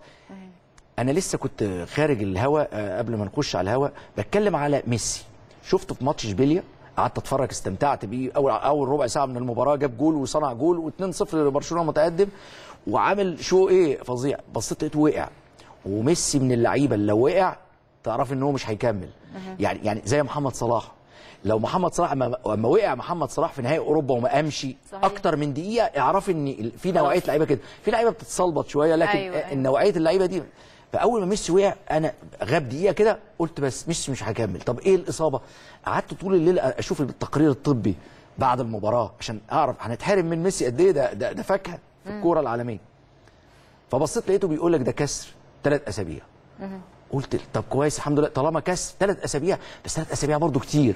انا لسه كنت خارج الهواء قبل ما نخش على الهواء بتكلم على ميسي. شفته في ماتش اشبيليا، قعدت اتفرج، استمتعت بيه اول اول ربع ساعه من المباراه، جاب جول وصنع جول واتنين صفر لبرشلونه متقدم، وعامل شو ايه فظيع. بصيت لقيته وقع، وميسي من اللعيبه اللي لو وقع تعرف ان هو مش هيكمل. يعني يعني زي محمد صلاح، لو محمد صلاح اما وقع محمد صلاح في نهائي اوروبا وما قامش اكتر من دقيقه، اعرف ان في نوعيه لعيبه كده، في لعيبه بتتصلبط شويه، لكن أيوة نوعيه اللعيبه دي. فاول ما ميسي وقع انا غاب دقيقه كده قلت بس ميسي مش هيكمل. طب ايه الاصابه؟ قعدت طول الليل اشوف التقرير الطبي بعد المباراه عشان اعرف هنتحرم من ميسي قد ايه، ده ده, ده فاكهه في الكوره العالميه. فبصيت لقيته بيقول لك ده كسر ثلاث اسابيع قلت طب كويس الحمد لله طالما كاس ثلاث اسابيع، بس ثلاث اسابيع برضو كتير.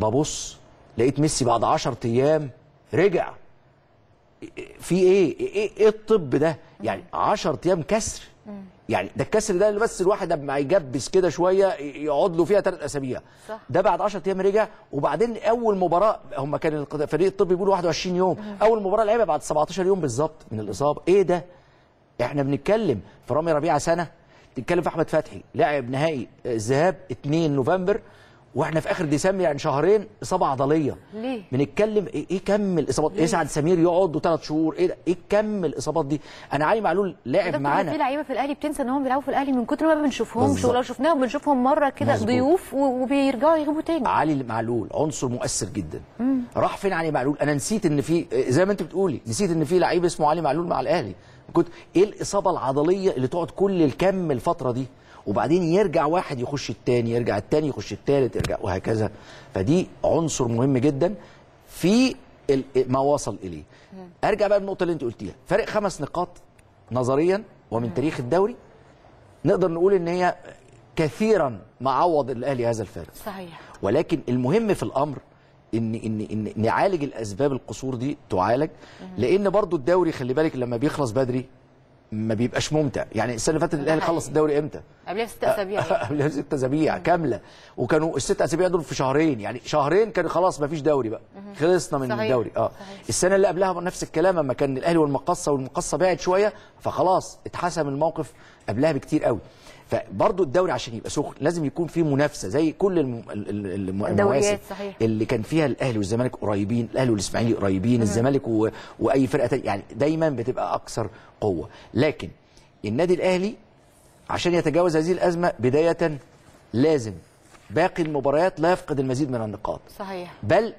ببص لقيت ميسي بعد عشرة ايام رجع. في ايه؟ ايه, إيه الطب ده؟ يعني عشرة ايام كسر، يعني ده الكسر ده اللي بس الواحد لما يجبس كده شويه يقعد له فيها ثلاث اسابيع. ده بعد عشرة ايام رجع، وبعدين اول مباراه هم كان فريق الطب بيقول واحد وعشرين يوم، اول مباراه لعبها بعد سبعتاشر يوم بالظبط من الاصابه. ايه ده؟ احنا بنتكلم في رامي ربيعه سنه، بنتكلم في احمد فتحي لاعب نهائي الذهاب اتنين نوفمبر واحنا في اخر ديسمبر، يعني شهرين اصابه عضليه. ليه؟ بنتكلم ايه, إيه كم الاصابات؟ يسعد إيه سمير يقعد له ثلاث شهور؟ ايه ده؟ ايه كم الاصابات دي؟ انا علي معلول لاعب معانا. في لعيبه في الاهلي بتنسى ان هم بيلعبوا في الاهلي من كتر ما بنشوفهمش، ولو شفناهم بنشوفهم مره كده ضيوف وبيرجعوا يغيبوا تاني. علي معلول عنصر مؤثر جدا. مم. راح فين علي معلول؟ انا نسيت ان في، زي ما انت بتقولي، نسيت ان في لعيب اسمه علي معلول مع الاهلي. كنت ايه الاصابه العضليه اللي تقعد كل الكم الفتره دي؟ وبعدين يرجع واحد يخش الثاني، يرجع الثاني يخش الثالث، يرجع وهكذا. فدي عنصر مهم جدا في ما وصل اليه. ارجع بقى بالنقطه اللي انت قلتيها، فرق خمس نقاط نظريا ومن تاريخ الدوري، نقدر نقول ان هي كثيرا ما عوض الاهلي هذا الفارق. صحيح. ولكن المهم في الامر ان ان ان نعالج الاسباب، القصور دي تعالج، لان برضو الدوري خلي بالك لما بيخلص بدري ما بيبقاش ممتع. يعني السنه اللي فاتت الاهلي خلص الدوري امتى؟ قبلها ست اسابيع قبلها ست اسابيع كامله، وكانوا الست اسابيع دول في شهرين، يعني شهرين كان خلاص ما فيش دوري بقى، خلصنا من صحيح. الدوري اه صحيح. السنه اللي قبلها نفس الكلام، اما كان الاهلي والمقصه، والمقصه بعد شويه فخلاص اتحسم الموقف قبلها بكتير قوي. فبرضه الدوري عشان يبقى سخن لازم يكون فيه منافسه زي كل الم... المواسم اللي كان فيها الاهلي والزمالك قريبين، الاهلي والاسماعيلي قريبين، الزمالك و... واي فرقه تانية، يعني دايما بتبقى اكثر قوه. لكن النادي الاهلي عشان يتجاوز هذه الازمه بدايه لازم باقي المباريات لا يفقد المزيد من النقاط. صحيح. بل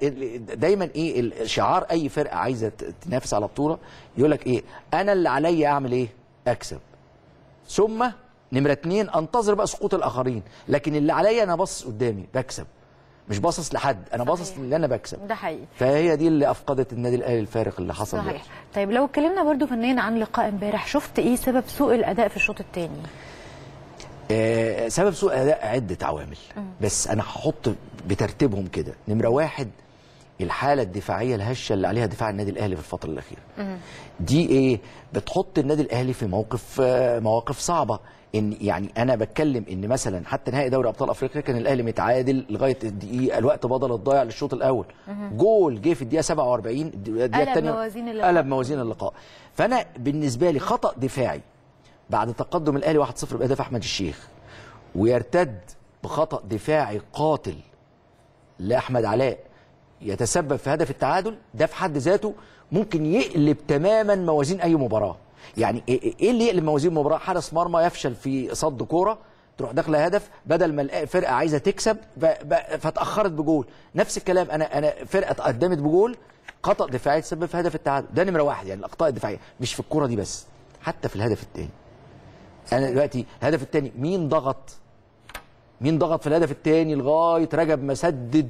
دايما ايه شعار اي فرقه عايزه تنافس على بطوله يقول لك ايه؟ انا اللي عليا اعمل ايه؟ اكسب، ثم نمرة اتنين انتظر بقى سقوط الاخرين، لكن اللي عليا انا باصص قدامي بكسب، مش باصص لحد، انا باصص اللي انا بكسب. ده حقيقي. فهي دي اللي افقدت النادي الاهلي الفارق اللي حصل. صحيح. طيب لو اتكلمنا برضو فنيا عن لقاء امبارح، شفت ايه سبب سوء الاداء في الشوط الثاني؟ آه سبب سوء الاداء عده عوامل، م. بس انا هحط بترتيبهم كده. نمرة واحد، الحاله الدفاعيه الهشه اللي عليها دفاع النادي الاهلي في الفتره الاخيره. م. دي ايه؟ بتحط النادي الاهلي في موقف آه مواقف صعبه. ان يعني انا بتكلم ان مثلا حتى نهائي دوري ابطال افريقيا كان الاهلي متعادل لغايه الدقيقه، الوقت بدل الضايع للشوط الاول، جول جه في الدقيقه سبعة واربعين، الدقيقه الثانيه قلب موازين اللقاء. فانا بالنسبه لي خطا دفاعي بعد تقدم الاهلي واحد صفر باهداف احمد الشيخ، ويرتد بخطا دفاعي قاتل لاحمد علاء يتسبب في هدف التعادل، ده في حد ذاته ممكن يقلب تماما موازين اي مباراه. يعني ايه اللي يقلب موازين مباراه؟ حارس مرمى يفشل في صد كوره تروح داخله هدف، بدل ما الفرقه عايزه تكسب فتاخرت بجول. نفس الكلام، انا انا فرقه اتقدمت بجول، خطا دفاعي تسبب في هدف التعادل. ده نمره واحد، يعني الاخطاء الدفاعيه مش في الكوره دي بس، حتى في الهدف الثاني. انا دلوقتي الهدف الثاني مين ضغط؟ مين ضغط في الهدف الثاني لغايه رجب مسدد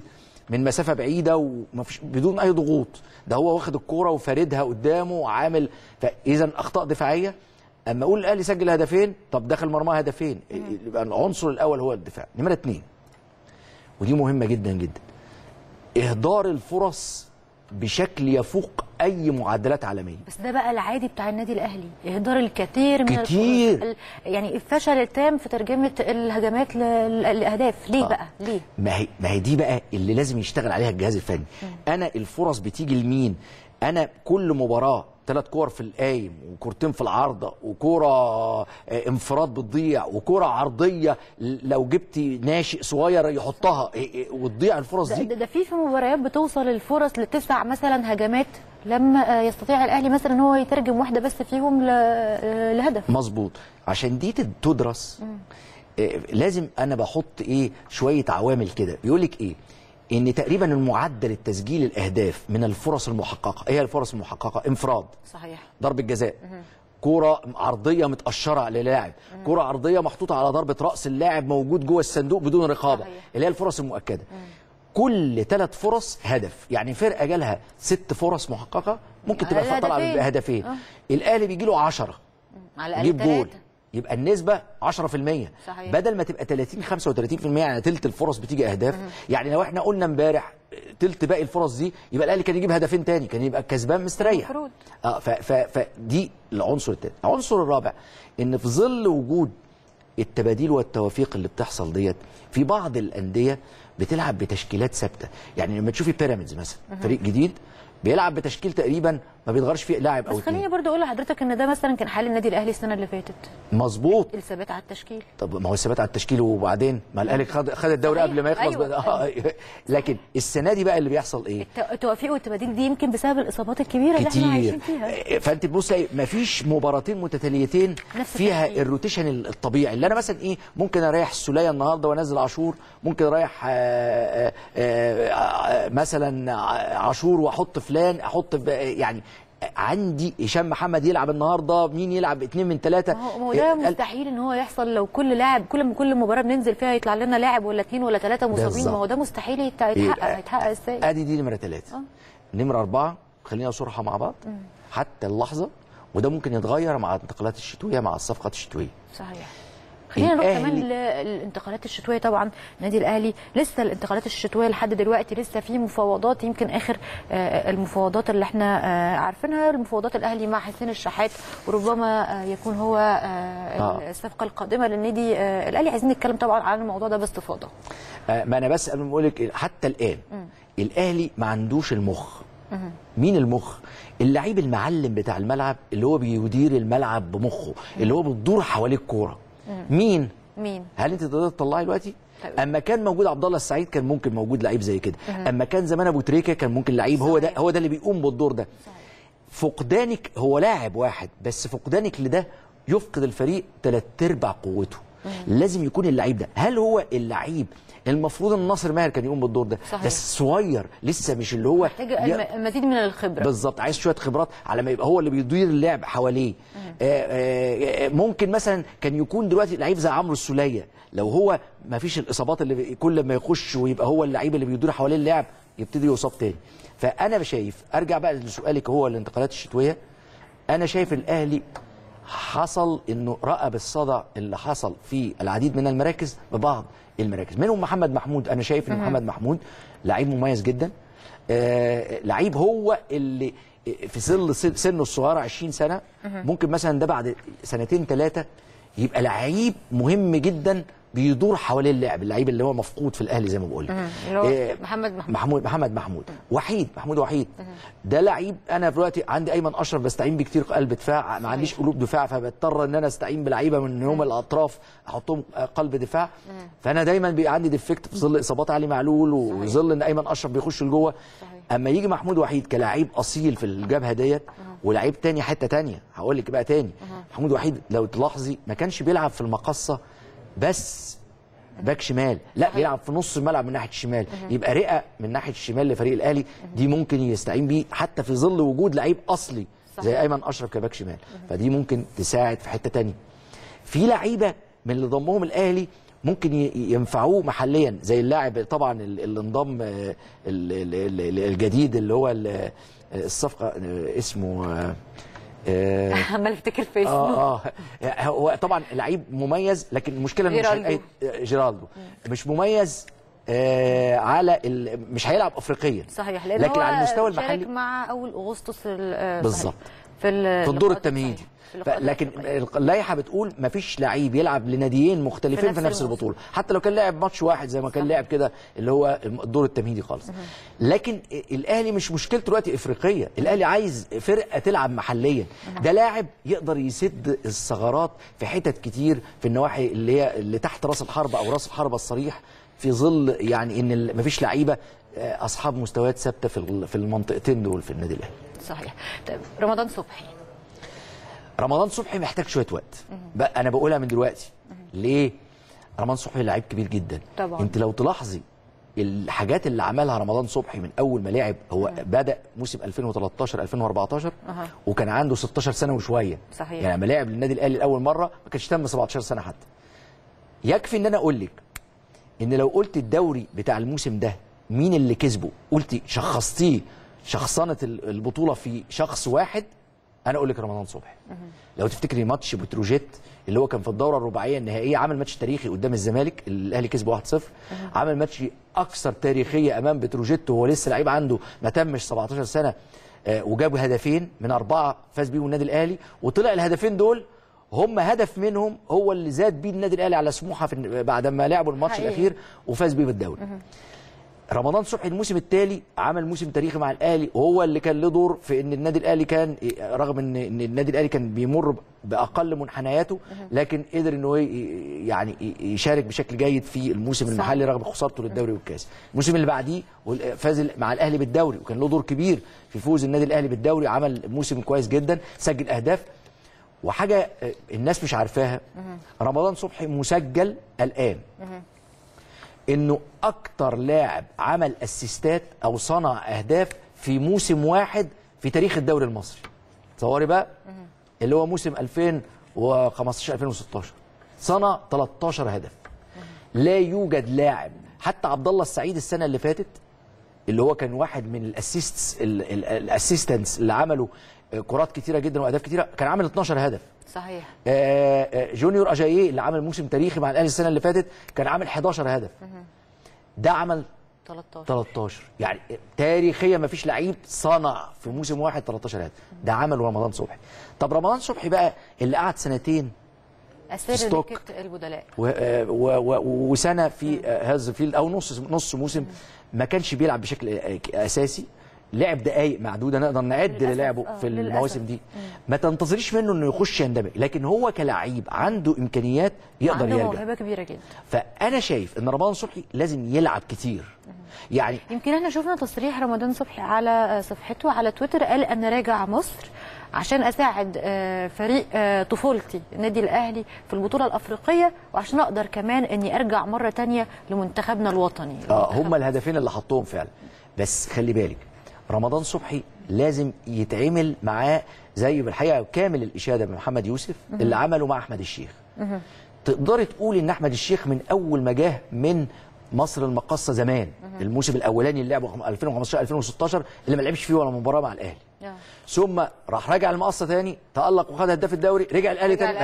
من مسافه بعيده ومفيش، بدون اي ضغوط، ده هو واخد الكوره وفاردها قدامه وعامل. فاذا اخطاء دفاعيه. اما اقول الاهلي سجل هدفين، طب دخل مرماه هدفين، يبقى العنصر الاول هو الدفاع. نمره اتنين، ودي مهمه جدا جدا، اهدار الفرص بشكل يفوق اي معادلات عالميه. بس ده بقى العادي بتاع النادي الاهلي، اهدار الكثير من كتير. يعني الفشل التام في ترجمه الهجمات للاهداف. ليه آه. بقى ليه؟ ما هي ما هي دي بقى اللي لازم يشتغل عليها الجهاز الفني. م. انا الفرص بتيجي لمين؟ انا كل مباراه ثلاث كور في القايم، وكورتين في العارضه، وكوره انفراد بتضيع، وكوره عرضيه لو جبتي ناشئ صغير يحطها وتضيع الفرص دي. ده, ده في في مباريات بتوصل الفرص لتسع مثلا هجمات لما يستطيع الاهلي مثلا ان هو يترجم واحده بس فيهم لهدف. مظبوط. عشان دي تدرس لازم انا بحط ايه شويه عوامل كده. بيقول لك ايه؟ ان تقريبا المعدل التسجيل الاهداف من الفرص المحققه، ايه الفرص المحققه؟ انفراد. صحيح. ضربه جزاء، كوره عرضيه متقشره للاعب، كوره عرضيه محطوطه على ضربه راس اللاعب موجود جوه الصندوق بدون رقابه. صحيح. اللي هي الفرص المؤكده. مم. كل ثلاث فرص هدف، يعني فرقه جالها ست فرص محققه ممكن تبقى طالعه بهدفين. أه. الاهلي بيجي له عشرة على الاقل، يجيب جول يبقى النسبه عشرة في المية صحيح. بدل ما تبقى ثلاثين خمسة وثلاثين في المية يعني ثلث الفرص بتيجي اهداف. مم. يعني لو احنا قلنا امبارح ثلث باقي الفرص دي يبقى الاهلي كان يجيب هدفين تاني، كان يبقى الكسبان مستريح. اه فدي العنصر الثاني. العنصر الرابع ان في ظل وجود التباديل والتوافيق اللي بتحصل ديت في بعض الانديه بتلعب بتشكيلات ثابته، يعني لما تشوفي بيراميدز مثلا فريق جديد بيلعب بتشكيل تقريبا ما بيتغيرش فيه لاعب او اتنين. بس خليني برضه اقول لحضرتك ان ده مثلا كان حال النادي الاهلي السنه اللي فاتت. مظبوط، الثبات على التشكيل. طب ما هو الثبات على التشكيل وبعدين ما الاهلي خد خد الدوري قبل ما يخلص. أيوة. آه. لكن السنه دي بقى اللي بيحصل ايه؟ التوافيق والتباديل دي يمكن بسبب الاصابات الكبيره اللي احنا عايشين فيها. فانت بتبص ما فيش مباراتين متتاليتين فيها التشكيل. الروتيشن الطبيعي اللي انا مثلا ايه ممكن اريح السوليه النهارده وانزل عاشور، ممكن اريح آآ آآ مثلا عاشور واحط فلان، احط يعني عندي هشام محمد يلعب النهارده، مين يلعب اتنين من ثلاثه. هو ده مستحيل ان هو يحصل لو كل لاعب كل ما كل مباراه بننزل فيها يطلع لنا لاعب ولا اتنين ولا ثلاثه مصابين. ما هو ده مستحيل يتحقق. هيتحقق ازاي؟ ادي دي نمره ثلاثه. أه؟ نمره اربعه خلينا صراحه مع بعض. مم. حتى اللحظه وده ممكن يتغير مع الانتقالات الشتويه مع الصفقات الشتويه. صحيح. خلينا نروح كمان للانتقالات الشتويه. طبعا النادي الاهلي لسه الانتقالات الشتويه لحد دلوقتي لسه في مفاوضات، يمكن اخر المفاوضات اللي احنا عارفينها المفاوضات الاهلي مع حسين الشحات، وربما يكون هو الصفقه القادمه للنادي الاهلي. عايزين نتكلم طبعا عن الموضوع ده باستفاضه. ما انا بس قبل ما اقول لك حتى الان م. الاهلي ما عندوش المخ. م. مين المخ؟ اللعيب المعلم بتاع الملعب اللي هو بيدير الملعب بمخه، اللي هو بتدور حواليه الكوره. مين؟ مين؟ هل انت تقدر تطلعي دلوقتي؟ طيب. اما كان موجود عبد الله السعيد كان ممكن موجود لعيب زي كده، اما كان زمان ابو تريكه كان ممكن لعيب. هو ده هو ده اللي بيقوم بالدور ده. صحيح. فقدانك هو لاعب واحد بس، فقدانك لده يفقد الفريق ثلاث ارباع قوته. مم. لازم يكون اللعيب ده، هل هو اللعيب المفروض ان ناصر ماهر كان يقوم بالدور ده؟ صحيح. بس صغير لسه، مش اللي هو محتاج ي... المزيد من الخبره. بالظبط، عايز شويه خبرات على ما يبقى هو اللي بيدير اللعب حواليه. آآ آآ ممكن مثلا كان يكون دلوقتي لعيب زي عمرو السوليه لو هو ما فيش الاصابات اللي كل ما يخش ويبقى هو اللعيب اللي بيدور حواليه اللعب يبتدي يصاب تاني. فانا شايف ارجع بقى لسؤالك هو الانتقالات الشتويه، انا شايف الاهلي حصل انه راى بالصدى اللي حصل في العديد من المراكز ببعض المراكز، منهم محمد محمود. انا شايف ان محمد محمود لعيب مميز جدا، آه لعيب هو اللي في سن سنه الصغيره عشرين سنة ممكن مثلا ده بعد سنتين ثلاثه يبقى لعيب مهم جدا بيدور حوالين اللعب، اللعيب اللي هو مفقود في الاهلي زي ما بقول لك. آه محمد محمود محمود محمد محمود وحيد محمود وحيد ده لعيب. انا دلوقتي عندي ايمن اشرف بستعين بكتير قلب دفاع، ما عنديش قلوب دفاع، فبضطر ان انا استعين بلعيبه من هم الاطراف احطهم قلب دفاع. مم. فانا دايما بيبقى عندي ديفكت في ظل اصابات علي معلول وظل ان ايمن اشرف بيخش لجوه. اما يجي محمود وحيد كلاعب اصيل في الجبهه ديت ولاعيب تاني حته تانيه هقول لك بقى تاني. مم. محمود وحيد لو تلاحظي ما كانش بيلعب في المقصه بس باك شمال، لا بيلعب في نص الملعب من ناحيه الشمال، يبقى رئه من ناحيه الشمال لفريق الاهلي دي ممكن يستعين بيه حتى في ظل وجود لعيب اصلي زي ايمن اشرف كباك شمال، فدي ممكن تساعد في حته ثانيه. في لعيبه من اللي ضمهم الاهلي ممكن ينفعوه محليا زي اللاعب طبعا اللي انضم الجديد اللي هو الصفقه اسمه عمال افتكر في اسمه. اه اه هو طبعا لعيب مميز لكن المشكله انه مش جيرالدو مش مميز آه على ال... مش هيلعب افريقيا. صحيح، لان لكن هو على المستوى المحلي مع اول اغسطس بالظبط في الدور التمهيدي. لكن اللائحه بتقول ما فيش لعيب يلعب لناديين مختلفين في نفس, في نفس البطوله، حتى لو كان لاعب ماتش واحد زي ما كان لاعب كده اللي هو الدور التمهيدي خالص. لكن الاهلي مش مشكلته دلوقتي افريقيه، الاهلي عايز فرقه تلعب محليا. ده لاعب يقدر يسد الثغرات في حتت كتير في النواحي اللي هي اللي تحت راس الحربه او راس الحربه الصريح، في ظل يعني ان ما فيش لعيبه اصحاب مستويات ثابته في في المنطقتين دول في النادي الاهلي. صحيح. طيب رمضان صبحي رمضان صبحي محتاج شويه وقت. بقى انا بقولها من دلوقتي. ليه؟ رمضان صبحي لعيب كبير جدا. طبعا. انت لو تلاحظي الحاجات اللي عملها رمضان صبحي من اول ما لعب، هو بدا موسم ألفين وثلاثة عشر ألفين وأربعة عشر أه. وكان عنده ستاشر سنة وشويه. صحيح. يعني لما لعب للنادي الاهلي لاول مره ما كانش تم سبعتاشر سنة حتى. يكفي ان انا اقول لك ان لو قلت الدوري بتاع الموسم ده مين اللي كسبه، قلتي شخصتيه شخصنه البطوله في شخص واحد انا اقول لك رمضان صبحي. لو تفتكري ماتش بتروجيت اللي هو كان في الدوره الرباعيه النهائيه، عمل ماتش تاريخي قدام الزمالك، الاهلي كسب واحد صفر، عمل ماتش اكثر تاريخيه امام بتروجيت وهو لسه لعيب عنده ما تمش سبعتاشر سنه، وجاب هدفين من اربعه فاز بيهم النادي الاهلي، وطلع الهدفين دول هم هدف منهم هو اللي زاد بيه النادي الاهلي على سموحه بعد ما لعبوا الماتش حقيقي. الاخير وفاز بيه بالدوري. رمضان صبحي الموسم التالي عمل موسم تاريخي مع الاهلي، وهو اللي كان له دور في ان النادي الاهلي كان رغم ان النادي الاهلي كان بيمر باقل منحنياته، لكن قدر انه يعني يشارك بشكل جيد في الموسم صح. المحلي رغم خسارته للدوري والكاس. الموسم اللي بعديه فاز مع الاهلي بالدوري وكان له دور كبير في فوز النادي الاهلي بالدوري، عمل موسم كويس جدا، سجل اهداف. وحاجه الناس مش عارفاها، رمضان صبحي مسجل الان انه اكتر لاعب عمل اسيستات او صنع اهداف في موسم واحد في تاريخ الدوري المصري. تصوري بقى اللي هو موسم ألفين وخمستاشر ألفين وستاشر صنع تلتاشر هدف. لا يوجد لاعب، حتى عبد الله السعيد السنه اللي فاتت اللي هو كان واحد من الاسيستس الاسيستنتس اللي عملوا كرات كتيره جدا واهداف كتيره، كان عامل اتناشر هدف صحيح. آه جونيور اجاييه اللي عمل موسم تاريخي مع الاهلي السنه اللي فاتت كان عامل حداشر هدف. ده عمل تلتاشر. يعني تاريخيا ما فيش لعيب صنع في موسم واحد تلتاشر هدف. ده عمل رمضان صبحي. طب رمضان صبحي بقى اللي قعد سنتين في ستوك البدلاء وسنه في هازفيلد او نص نص موسم ما كانش بيلعب بشكل اساسي، لعب دقايق معدوده نقدر نعد للعبه في المواسم دي. ما تنتظريش منه انه يخش يندمج، لكن هو كلاعب عنده امكانيات يقدر يرجع، عنده موهبه كبيره جدا. فانا شايف ان رمضان صبحي لازم يلعب كتير. يعني يمكن احنا شفنا تصريح رمضان صبحي على صفحته على تويتر، قال انا راجع مصر عشان اساعد فريق طفولتي النادي الاهلي في البطوله الافريقيه، وعشان اقدر كمان اني ارجع مره ثانيه لمنتخبنا الوطني. اه هم الهدفين اللي حطهم فعلا. بس خلي بالك رمضان صبحي لازم يتعمل معاه زي بالحقيقه كامل الاشاده بمحمد يوسف اللي عمله مع احمد الشيخ. تقدري تقولي ان احمد الشيخ من اول ما جه من مصر المقاصه زمان الموسم الاولاني اللي لعبه ألفين وخمستاشر ألفين وستاشر اللي ما لعبش فيه ولا مباراه مع الاهلي، ثم راح راجع المقصه تاني، تالق وخد هداف الدوري، رجع الاهلي تاني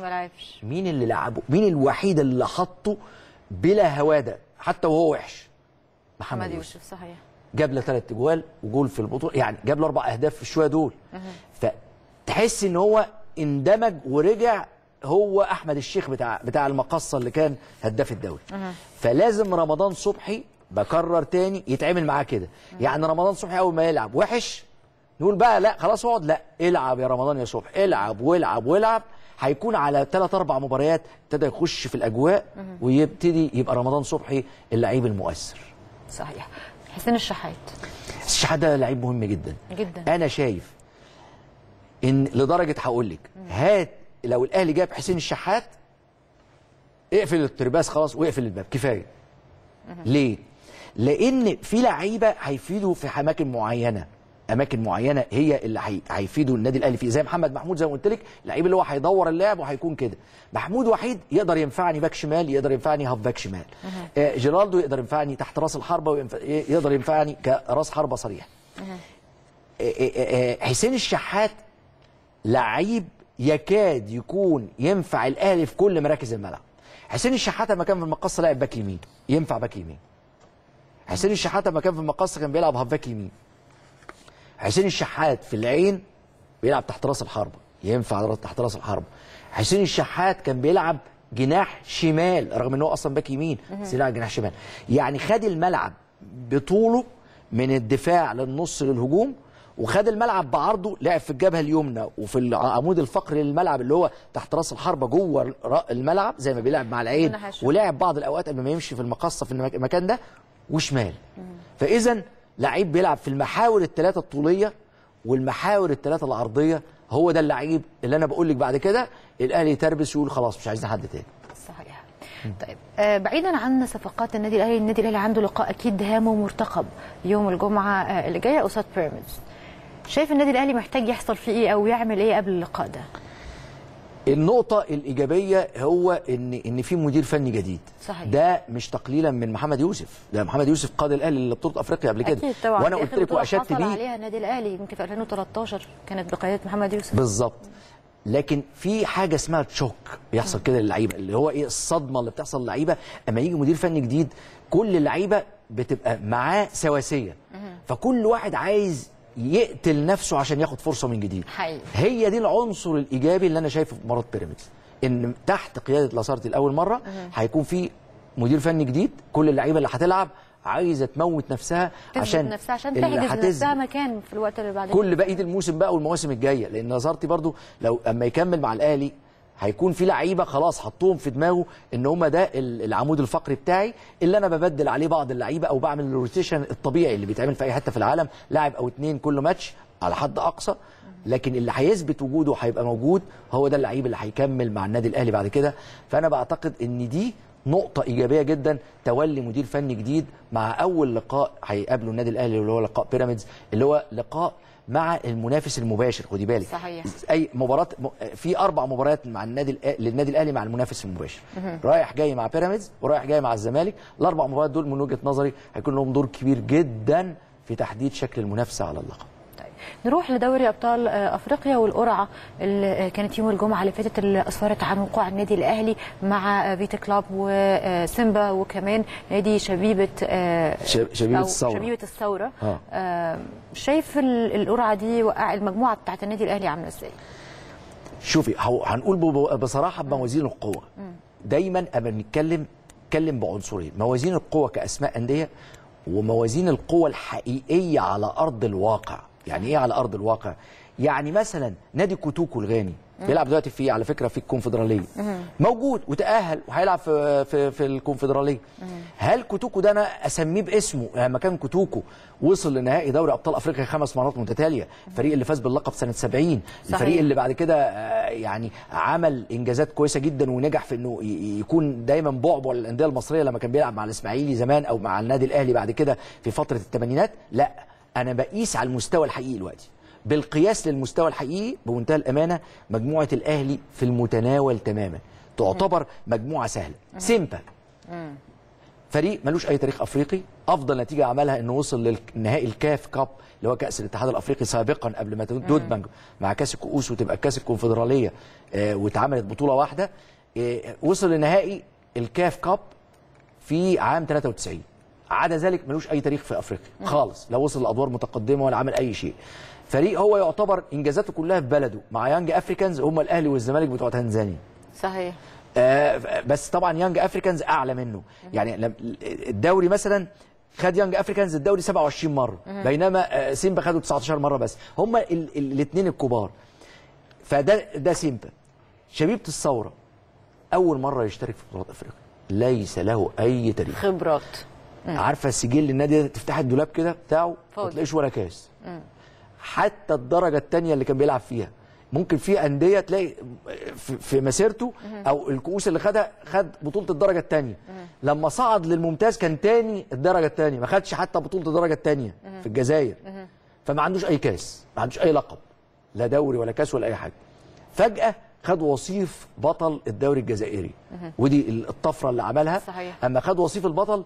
ما لعبش. مين اللي لعبه؟ مين الوحيد اللي حطه بلا هواده حتى وهو وحش؟ محمد, محمد يوسف. صحيح، جاب له ثلاث اجوال وجول في البطوله، يعني جاب له اربع اهداف في الشويه دول. فتحس ان هو اندمج ورجع هو احمد الشيخ بتاع بتاع المقصه اللي كان هداف الدوري. فلازم رمضان صبحي بكرر تاني يتعامل معاه كده. يعني رمضان صبحي اول ما يلعب وحش نقول بقى لا خلاص اقعد، لا العب يا رمضان يا صبحي، العب والعب والعب. هيكون على ثلاث اربع مباريات ابتدى يخش في الاجواء ويبتدي يبقى رمضان صبحي اللعيب المؤثر. صحيح. حسين الشحات الشحات ده لعيب مهم جدا جدا. انا شايف ان لدرجه هقول لك هات لو الاهلي جاب حسين الشحات اقفل الترباس خلاص واقفل الباب كفايه. ليه؟ لان في لعيبه هيفيدوا في اماكن معينه، اماكن معينه هي اللي هيفيدوا النادي الاهلي فيه، زي محمد محمود زي ما قلت لك، اللعيب اللي هو هيدور اللعب وهيكون كده. محمود وحيد يقدر ينفعني باك شمال، يقدر ينفعني هاف باك شمال. آه جيرالدو يقدر ينفعني تحت راس الحربه وينف... يقدر ينفعني كراس حربه صريح. آه آه آه حسين الشحات لعيب يكاد يكون ينفع الاهلي في كل مراكز الملعب. حسين الشحات لما كان في المقصه لاعب باك يمين، ينفع باك يمين. حسين الشحات لما كان في المقصه كان بيلعب هاف باك يمين. حسين الشحات في العين بيلعب تحت راس الحربه، ينفع تحت راس الحربه. حسين الشحات كان بيلعب جناح شمال رغم ان هو اصلا باك يمين، بس بيلعب جناح شمال. يعني خد الملعب بطوله من الدفاع للنص للهجوم، وخد الملعب بعرضه، لعب في الجبهه اليمنى وفي العمود الفقري للملعب اللي هو تحت راس الحربه جوه الملعب زي ما بيلعب مع العين، ولعب بعض الاوقات قبل ما يمشي في المقصه في المكان ده وشمال. فاذا لعيب بيلعب في المحاور الثلاثة الطولية والمحاور الثلاثة العرضية، هو ده اللعيب اللي أنا بقول لك بعد كده الأهلي تربس ويقول خلاص مش عايزين حد تاني. صحيح. طيب آه بعيدا عن صفقات النادي الأهلي، النادي الأهلي عنده لقاء أكيد هام ومرتقب يوم الجمعة آه اللي جاية قصاد بيراميدز. شايف النادي الأهلي محتاج يحصل فيه إيه أو يعمل إيه قبل اللقاء ده؟ النقطة الإيجابية هو إن إن في مدير فني جديد. صحيح. ده مش تقليلا من محمد يوسف، ده محمد يوسف قاد الأهلي لبطولة أفريقيا قبل كده. طبعا. وأنا قلت لك وأشدت بيه عليها نادي الأهلي يمكن في ألفين وثلاثة عشر كانت بقيادة محمد يوسف. بالظبط. لكن في حاجه اسمها تشوك بيحصل كده للعيبه، اللي هو ايه الصدمه اللي بتحصل للعيبه اما يجي مدير فني جديد. كل اللعيبه بتبقى معاه سواسيه، فكل واحد عايز يقتل نفسه عشان ياخد فرصه من جديد. حقيقي. هي دي العنصر الايجابي اللي انا شايفه في مباراه بيراميدز، ان تحت قياده لاسارتي لاول مره هيكون في مدير فني جديد. كل اللعيبه اللي هتلعب عايزه تموت نفسها عشان نفسها عشان تحجز نفسها مكان في الوقت اللي بعدين كل بقيه الموسم بقى والمواسم الجايه. لان لاسارتي برضو لو اما يكمل مع الاهلي هيكون في لعيبه خلاص حطهم في دماغه ان هم ده العمود الفقري بتاعي، اللي انا ببدل عليه بعض اللعيبه او بعمل الروتيشن الطبيعي اللي بيتعمل في اي حته في العالم، لاعب او اتنين كل ماتش على حد اقصى. لكن اللي هيثبت وجوده وهيبقى موجود هو ده اللعيب اللي هيكمل مع النادي الاهلي بعد كده. فانا بعتقد ان دي نقطة إيجابية جدا، تولي مدير فني جديد مع أول لقاء هيقابله النادي الأهلي اللي هو لقاء بيراميدز، اللي هو لقاء مع المنافس المباشر. خدي بالك. صحيح. أي مباراة في أربع مباريات مع النادي للنادي الأهلي مع المنافس المباشر. رايح جاي مع بيراميدز ورايح جاي مع الزمالك، الأربع مباريات دول من وجهة نظري هيكون لهم دور كبير جدا في تحديد شكل المنافسة على اللقب. نروح لدوري ابطال افريقيا والقرعه اللي كانت يوم الجمعه اللي فاتت، اللي اثرت عن وقوع النادي الاهلي مع فيتا كلاب وسيمبا وكمان نادي شبيبه شبيبه الثوره. شبيبه الثوره آه. شايف القرعه دي وقع المجموعه بتاعه النادي الاهلي عامله ازاي؟ شوفي، هنقول بصراحه بموازين القوه. دايما اما بنتكلم نتكلم بعنصرين، موازين القوه كاسماء انديه، وموازين القوه الحقيقيه على ارض الواقع. يعني ايه على ارض الواقع؟ يعني مثلا نادي كوتوكو الغاني بيلعب دلوقتي في على فكره في الكونفدراليه، موجود وتاهل وهيلعب في في, في الكونفدراليه. هل كوتوكو ده انا اسميه باسمه لما كان كوتوكو وصل لنهائي دوري ابطال افريقيا خمس مرات متتاليه، الفريق اللي فاز باللقب سنه سبعين، الفريق اللي بعد كده يعني عمل انجازات كويسه جدا ونجح في انه يكون دايما بعبع للانديه المصريه لما كان بيلعب مع الاسماعيلي زمان او مع النادي الاهلي بعد كده في فتره الثمانينات؟ لا، أنا بقيس على المستوى الحقيقي دلوقتي. بالقياس للمستوى الحقيقي بمنتهى الأمانة مجموعة الأهلي في المتناول تماما، تعتبر مجموعة سهلة. سيمبا فريق ملوش أي تاريخ أفريقي، أفضل نتيجة عملها إنه وصل لنهائي الكاف كاب اللي هو كأس الاتحاد الأفريقي سابقا قبل ما تدمج مع كأس الكؤوس وتبقى كأس الكونفدرالية آه واتعملت بطولة واحدة. آه وصل لنهائي الكاف كاب في عام ثلاثة وتسعين. عدا ذلك ملوش أي تاريخ في أفريقيا خالص، لا وصل لأدوار متقدمة ولا عمل أي شيء. فريق هو يعتبر إنجازاته كلها في بلده مع يانج أفريكانز، هم الأهلي والزمالك بتوع تنزانيا. صحيح. آه بس طبعا يانج أفريكانز أعلى منه، يعني الدوري مثلا خد يانج أفريكانز الدوري سبعة وعشرين مرة، بينما سيمبا خدوا تسعة عشر مرة بس، هم الاثنين الكبار. فده ده سيمبا. شبيبة الثورة أول مرة يشترك في بطولات أفريقيا، ليس له أي تاريخ خبرات. عارفه سجل النادي ده تفتح الدولاب كده بتاعه ما تلاقيش ولا كاس. مم. حتى الدرجه الثانيه اللي كان بيلعب فيها ممكن في انديه تلاقي في مسيرته او الكؤوس اللي خدها خد بطوله الدرجه الثانيه، لما صعد للممتاز كان ثاني الدرجه الثانيه، ما خدش حتى بطوله الدرجه الثانيه في الجزائر. مم. فما عندوش اي كاس، ما عندوش اي لقب، لا دوري ولا كاس ولا اي حاجه. فجاه خد وصيف بطل الدوري الجزائري. مم. ودي الطفره اللي عملها. صحيح. اما خد وصيف البطل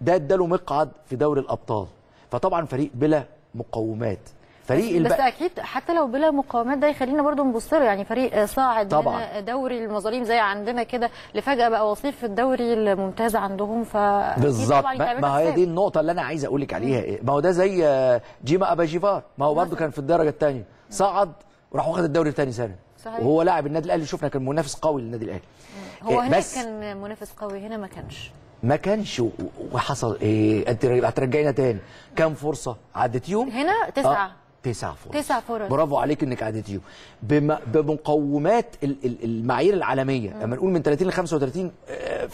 ده اداله مقعد في دوري الابطال. فطبعا فريق بلا مقومات، فريق الب... بس اكيد حتى لو بلا مقومات ده يخلينا برضو نبص له، يعني فريق صاعد من دوري المظالم زي عندنا كده لفجاه بقى وصيف في الدوري الممتاز عندهم. ف بالظبط، ما هي دي النقطه اللي انا عايز اقول لك عليها. إيه؟ ما هو ده زي جيما اباجيفار، ما هو برضو كان في الدرجه الثانيه، صعد وراح واخد الدوري ثاني سنه. صحيح. وهو لاعب النادي الاهلي، شفنا كان منافس قوي للنادي الاهلي. هو هناك بس... كان منافس قوي، هنا ما كانش ما كانش وحصل ايه؟ انت هترجعينا تاني كام فرصه عدتيهم؟ هنا تسعه. آه. تسع فرص. تسع فرص. برافو عليك انك عدتيهم بمقومات المعايير العالميه. لما نقول من ثلاثين ل خمسة وثلاثين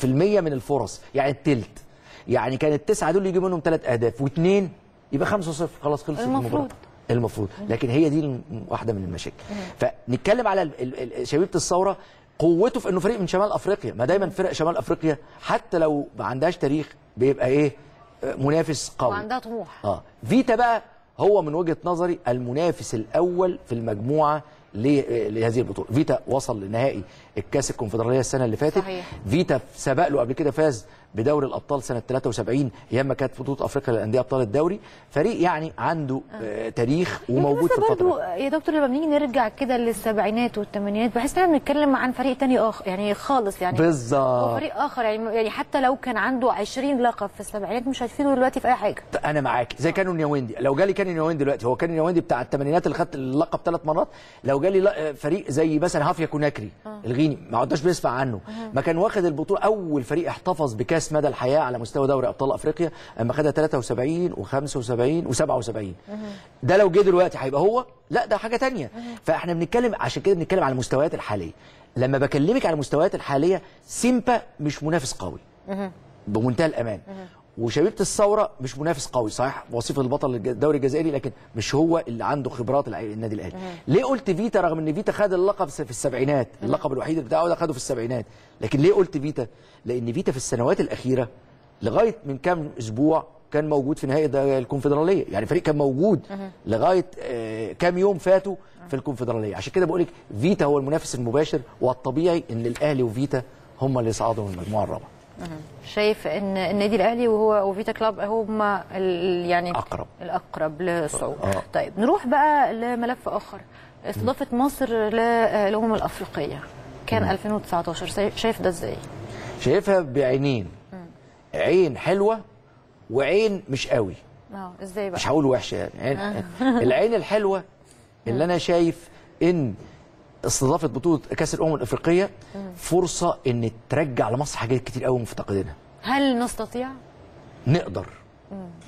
بالمية من الفرص، يعني الثلث، يعني كان التسعه دول يجيبوا منهم ثلاث اهداف واثنين يبقى خمسة صفر، خلاص خلصت المباراه. المفروض. لكن هي دي واحده من المشاكل. فنتكلم على شبيبه الثوره، قوته في انه فريق من شمال افريقيا، ما دايما فرق شمال افريقيا حتى لو ما عندهاش تاريخ بيبقى ايه؟ منافس قوي وعندها طموح. اه فيتا بقى هو من وجهه نظري المنافس الاول في المجموعه لهذه البطوله. فيتا وصل لنهائي الكاس الكونفدراليه السنه اللي فاتت. صحيح. فيتا سبق له قبل كده، فاز بدوري الابطال سنه ثلاثة وسبعين ايام ما كانت بطوله افريقيا للانديه ابطال الدوري. فريق يعني عنده آه. تاريخ وموجود في الفتره. يا دكتور لما بنيجي نرجع كده للسبعينات والثمانينات بحس ان احنا بنتكلم عن فريق ثاني اخر يعني خالص يعني. بالظبط. فريق اخر يعني، يعني حتى لو كان عنده عشرين لقب في السبعينات مش هتفيده دلوقتي في اي حاجه. انا معاكي. زي كانوا نيويندي، لو جالي كانوا نيويندي دلوقتي، هو كانوا نيويندي بتاع الثمانينات اللي خد اللقب ثلاث مرات. لو جالي فريق زي مثلا هافيا كوناكري آه. الغيني ما عدناش بنسمع عنه. آه. ما كان واخد البطوله، اول فريق احتفظ بكاس مدى الحياه على مستوى دوري ابطال افريقيا اما خدها ثلاثة وسبعين وخمسة وسبعين وسبعة وسبعين. آه. ده لو جه دلوقتي هيبقى هو لا ده حاجه ثانيه. آه. فاحنا بنتكلم، عشان كده بنتكلم على المستويات الحاليه. لما بكلمك على المستويات الحاليه سيمبا مش منافس قوي آه. بمنتهى الامان. آه. وشبيبه الثوره مش منافس قوي، صحيح وصيف البطل الدوري الجزائري، لكن مش هو اللي عنده خبرات النادي الاهلي. ليه قلت فيتا رغم ان فيتا خد اللقب في السبعينات، اللقب الوحيد بتاعه ده خده في السبعينات، لكن ليه قلت فيتا؟ لان فيتا في السنوات الاخيره لغايه من كام اسبوع كان موجود في نهائي الكونفدراليه، يعني فريق كان موجود لغايه كام يوم فاتوا في الكونفدراليه. عشان كده بقول لك فيتا هو المنافس المباشر، والطبيعي ان الاهلي وفيتا هم اللي يصعدوا من المجموعه الرابعه. شايف ان النادي الاهلي وهو وفيتا كلاب هما يعني اقرب الاقرب للصعود. آه. طيب نروح بقى لملف اخر، استضافه مصر للامم الافريقيه كان م. ألفين وتسعتاشر، شايف ده ازاي؟ شايفها بعينين، م. عين حلوه وعين مش قوي. اه ازاي بقى؟ مش هقول وحشه يعني. آه. العين الحلوه اللي انا شايف ان استضافه بطوله كاس الامم الافريقيه فرصه ان ترجع لمصر حاجات كتير قوي مفتقدينها. هل نستطيع؟ نقدر.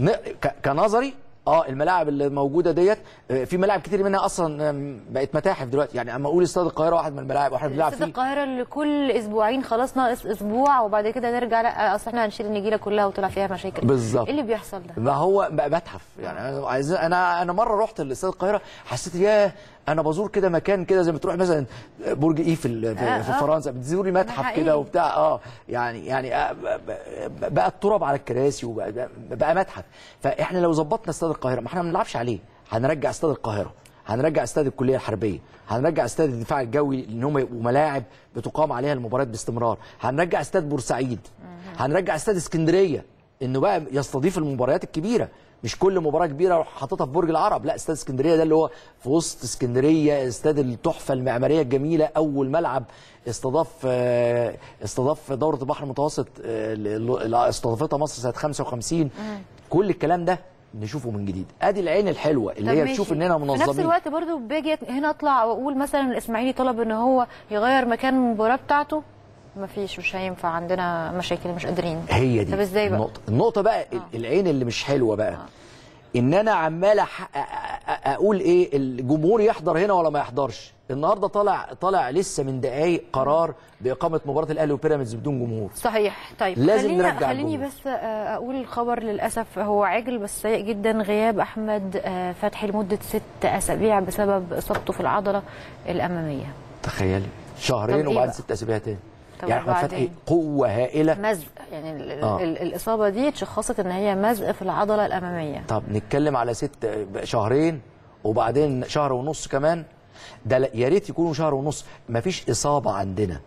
ن... ك... كنظري اه الملاعب اللي موجوده ديت، في ملاعب كتير منها اصلا بقت متاحف دلوقتي، يعني اما اقول استاد القاهره واحد من الملاعب واحنا بنلعب فيه. استاد القاهره اللي كل اسبوعين خلاص ناقص اسبوع وبعد كده نرجع لا اصل احنا هنشيل النجيله كلها وطلع فيها مشاكل. بالظبط. ايه اللي بيحصل ده؟ ما هو بقى متحف يعني. عايز انا انا مره رحت لاستاد القاهره حسيت ياه انا بزور كده مكان كده زي ما تروح مثلا برج ايفل في, آه في فرنسا، بتزوري متحف كده وبتاع. اه يعني يعني بقى التراب على الكراسي وبقى بقى متحف. فاحنا لو ظبطنا استاد القاهره، ما احنا ما بنلعبش عليه، هنرجع استاد القاهره، هنرجع استاد الكليه الحربيه، هنرجع استاد الدفاع الجوي ان هم يبقوا ملاعب بتقام عليها المباريات باستمرار، هنرجع استاد بورسعيد، هنرجع استاد اسكندريه انه بقى يستضيف المباريات الكبيره، مش كل مباراه كبيره اروح حاططها في برج العرب، لا استاد اسكندريه ده اللي هو في وسط اسكندريه، استاد التحفه المعماريه الجميله، اول ملعب استضاف استضاف دوره البحر المتوسط اللي استضافتها مصر سنه خمسة وخمسين. كل الكلام ده نشوفه من جديد، ادي العين الحلوه اللي هي تشوف اننا منظمين. في نفس الوقت برضو باجي هنا اطلع واقول مثلا الاسماعيلي طلب ان هو يغير مكان المباراه بتاعته، ما فيش، مش هينفع، عندنا مشاكل مش قادرين. هي دي. طب ازاي بقى؟ النقطة النقطة بقى آه. العين اللي مش حلوة بقى آه. إن أنا عمال أقول إيه الجمهور يحضر هنا ولا ما يحضرش. النهارده طالع طالع لسه من دقايق قرار باقامه مباراه الاهلي وبيراميدز بدون جمهور. صحيح. طيب لازم خليني نرجع خليني الجمهور. بس اقول الخبر للاسف هو عاجل بس سيء جدا، غياب احمد فتحي لمده ست اسابيع بسبب اصابته في العضله الاماميه. تخيلي شهرين وبعد إيه ست اسابيع تاني. يعني احمد فتحي قوه هائله، مزق يعني آه. الاصابه دي اتشخصت ان هي مزق في العضله الاماميه. طب نتكلم على ست شهرين وبعدين شهر ونص كمان، ده يا ريت يكونوا شهر ونص. مفيش اصابه عندنا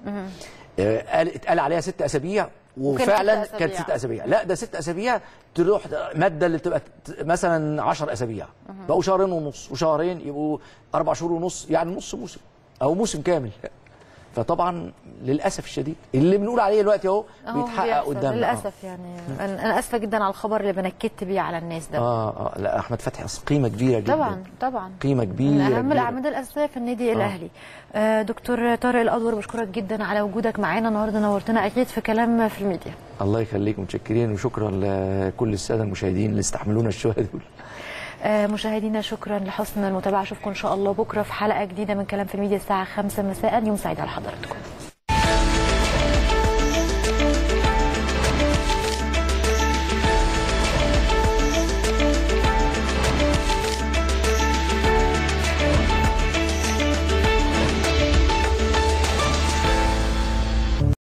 آه اتقال عليها ست اسابيع وفعلا كانت ست اسابيع، لا ده ست اسابيع تروح ماده اللي بتبقى مثلا عشر اسابيع، بقوا شهرين ونص وشهرين يبقوا اربع شهور ونص، يعني نص موسم او موسم كامل. فطبعا للاسف الشديد اللي بنقول عليه دلوقتي اهو بيتحقق قدامنا للاسف. آه. يعني انا اسفه جدا على الخبر اللي بنكدت بيه على الناس ده. اه اه لا احمد فتحي اصل قيمه كبيره جدا، طبعا طبعا قيمه كبيره من اهم الاعمده الاساسيه في النادي آه. الاهلي. آه دكتور طارق الادور بشكرك جدا على وجودك معانا النهارده، نورتنا اكيد في كلام في الميديا. الله يخليك، متشكرين، وشكرا لكل الساده المشاهدين اللي استحملونا الشويه دول. مشاهدينا شكرا لحسن المتابعه، اشوفكم ان شاء الله بكره في حلقه جديده من كلام في الميديا الساعه خمسة مساء. يوم سعيد على حضراتكم.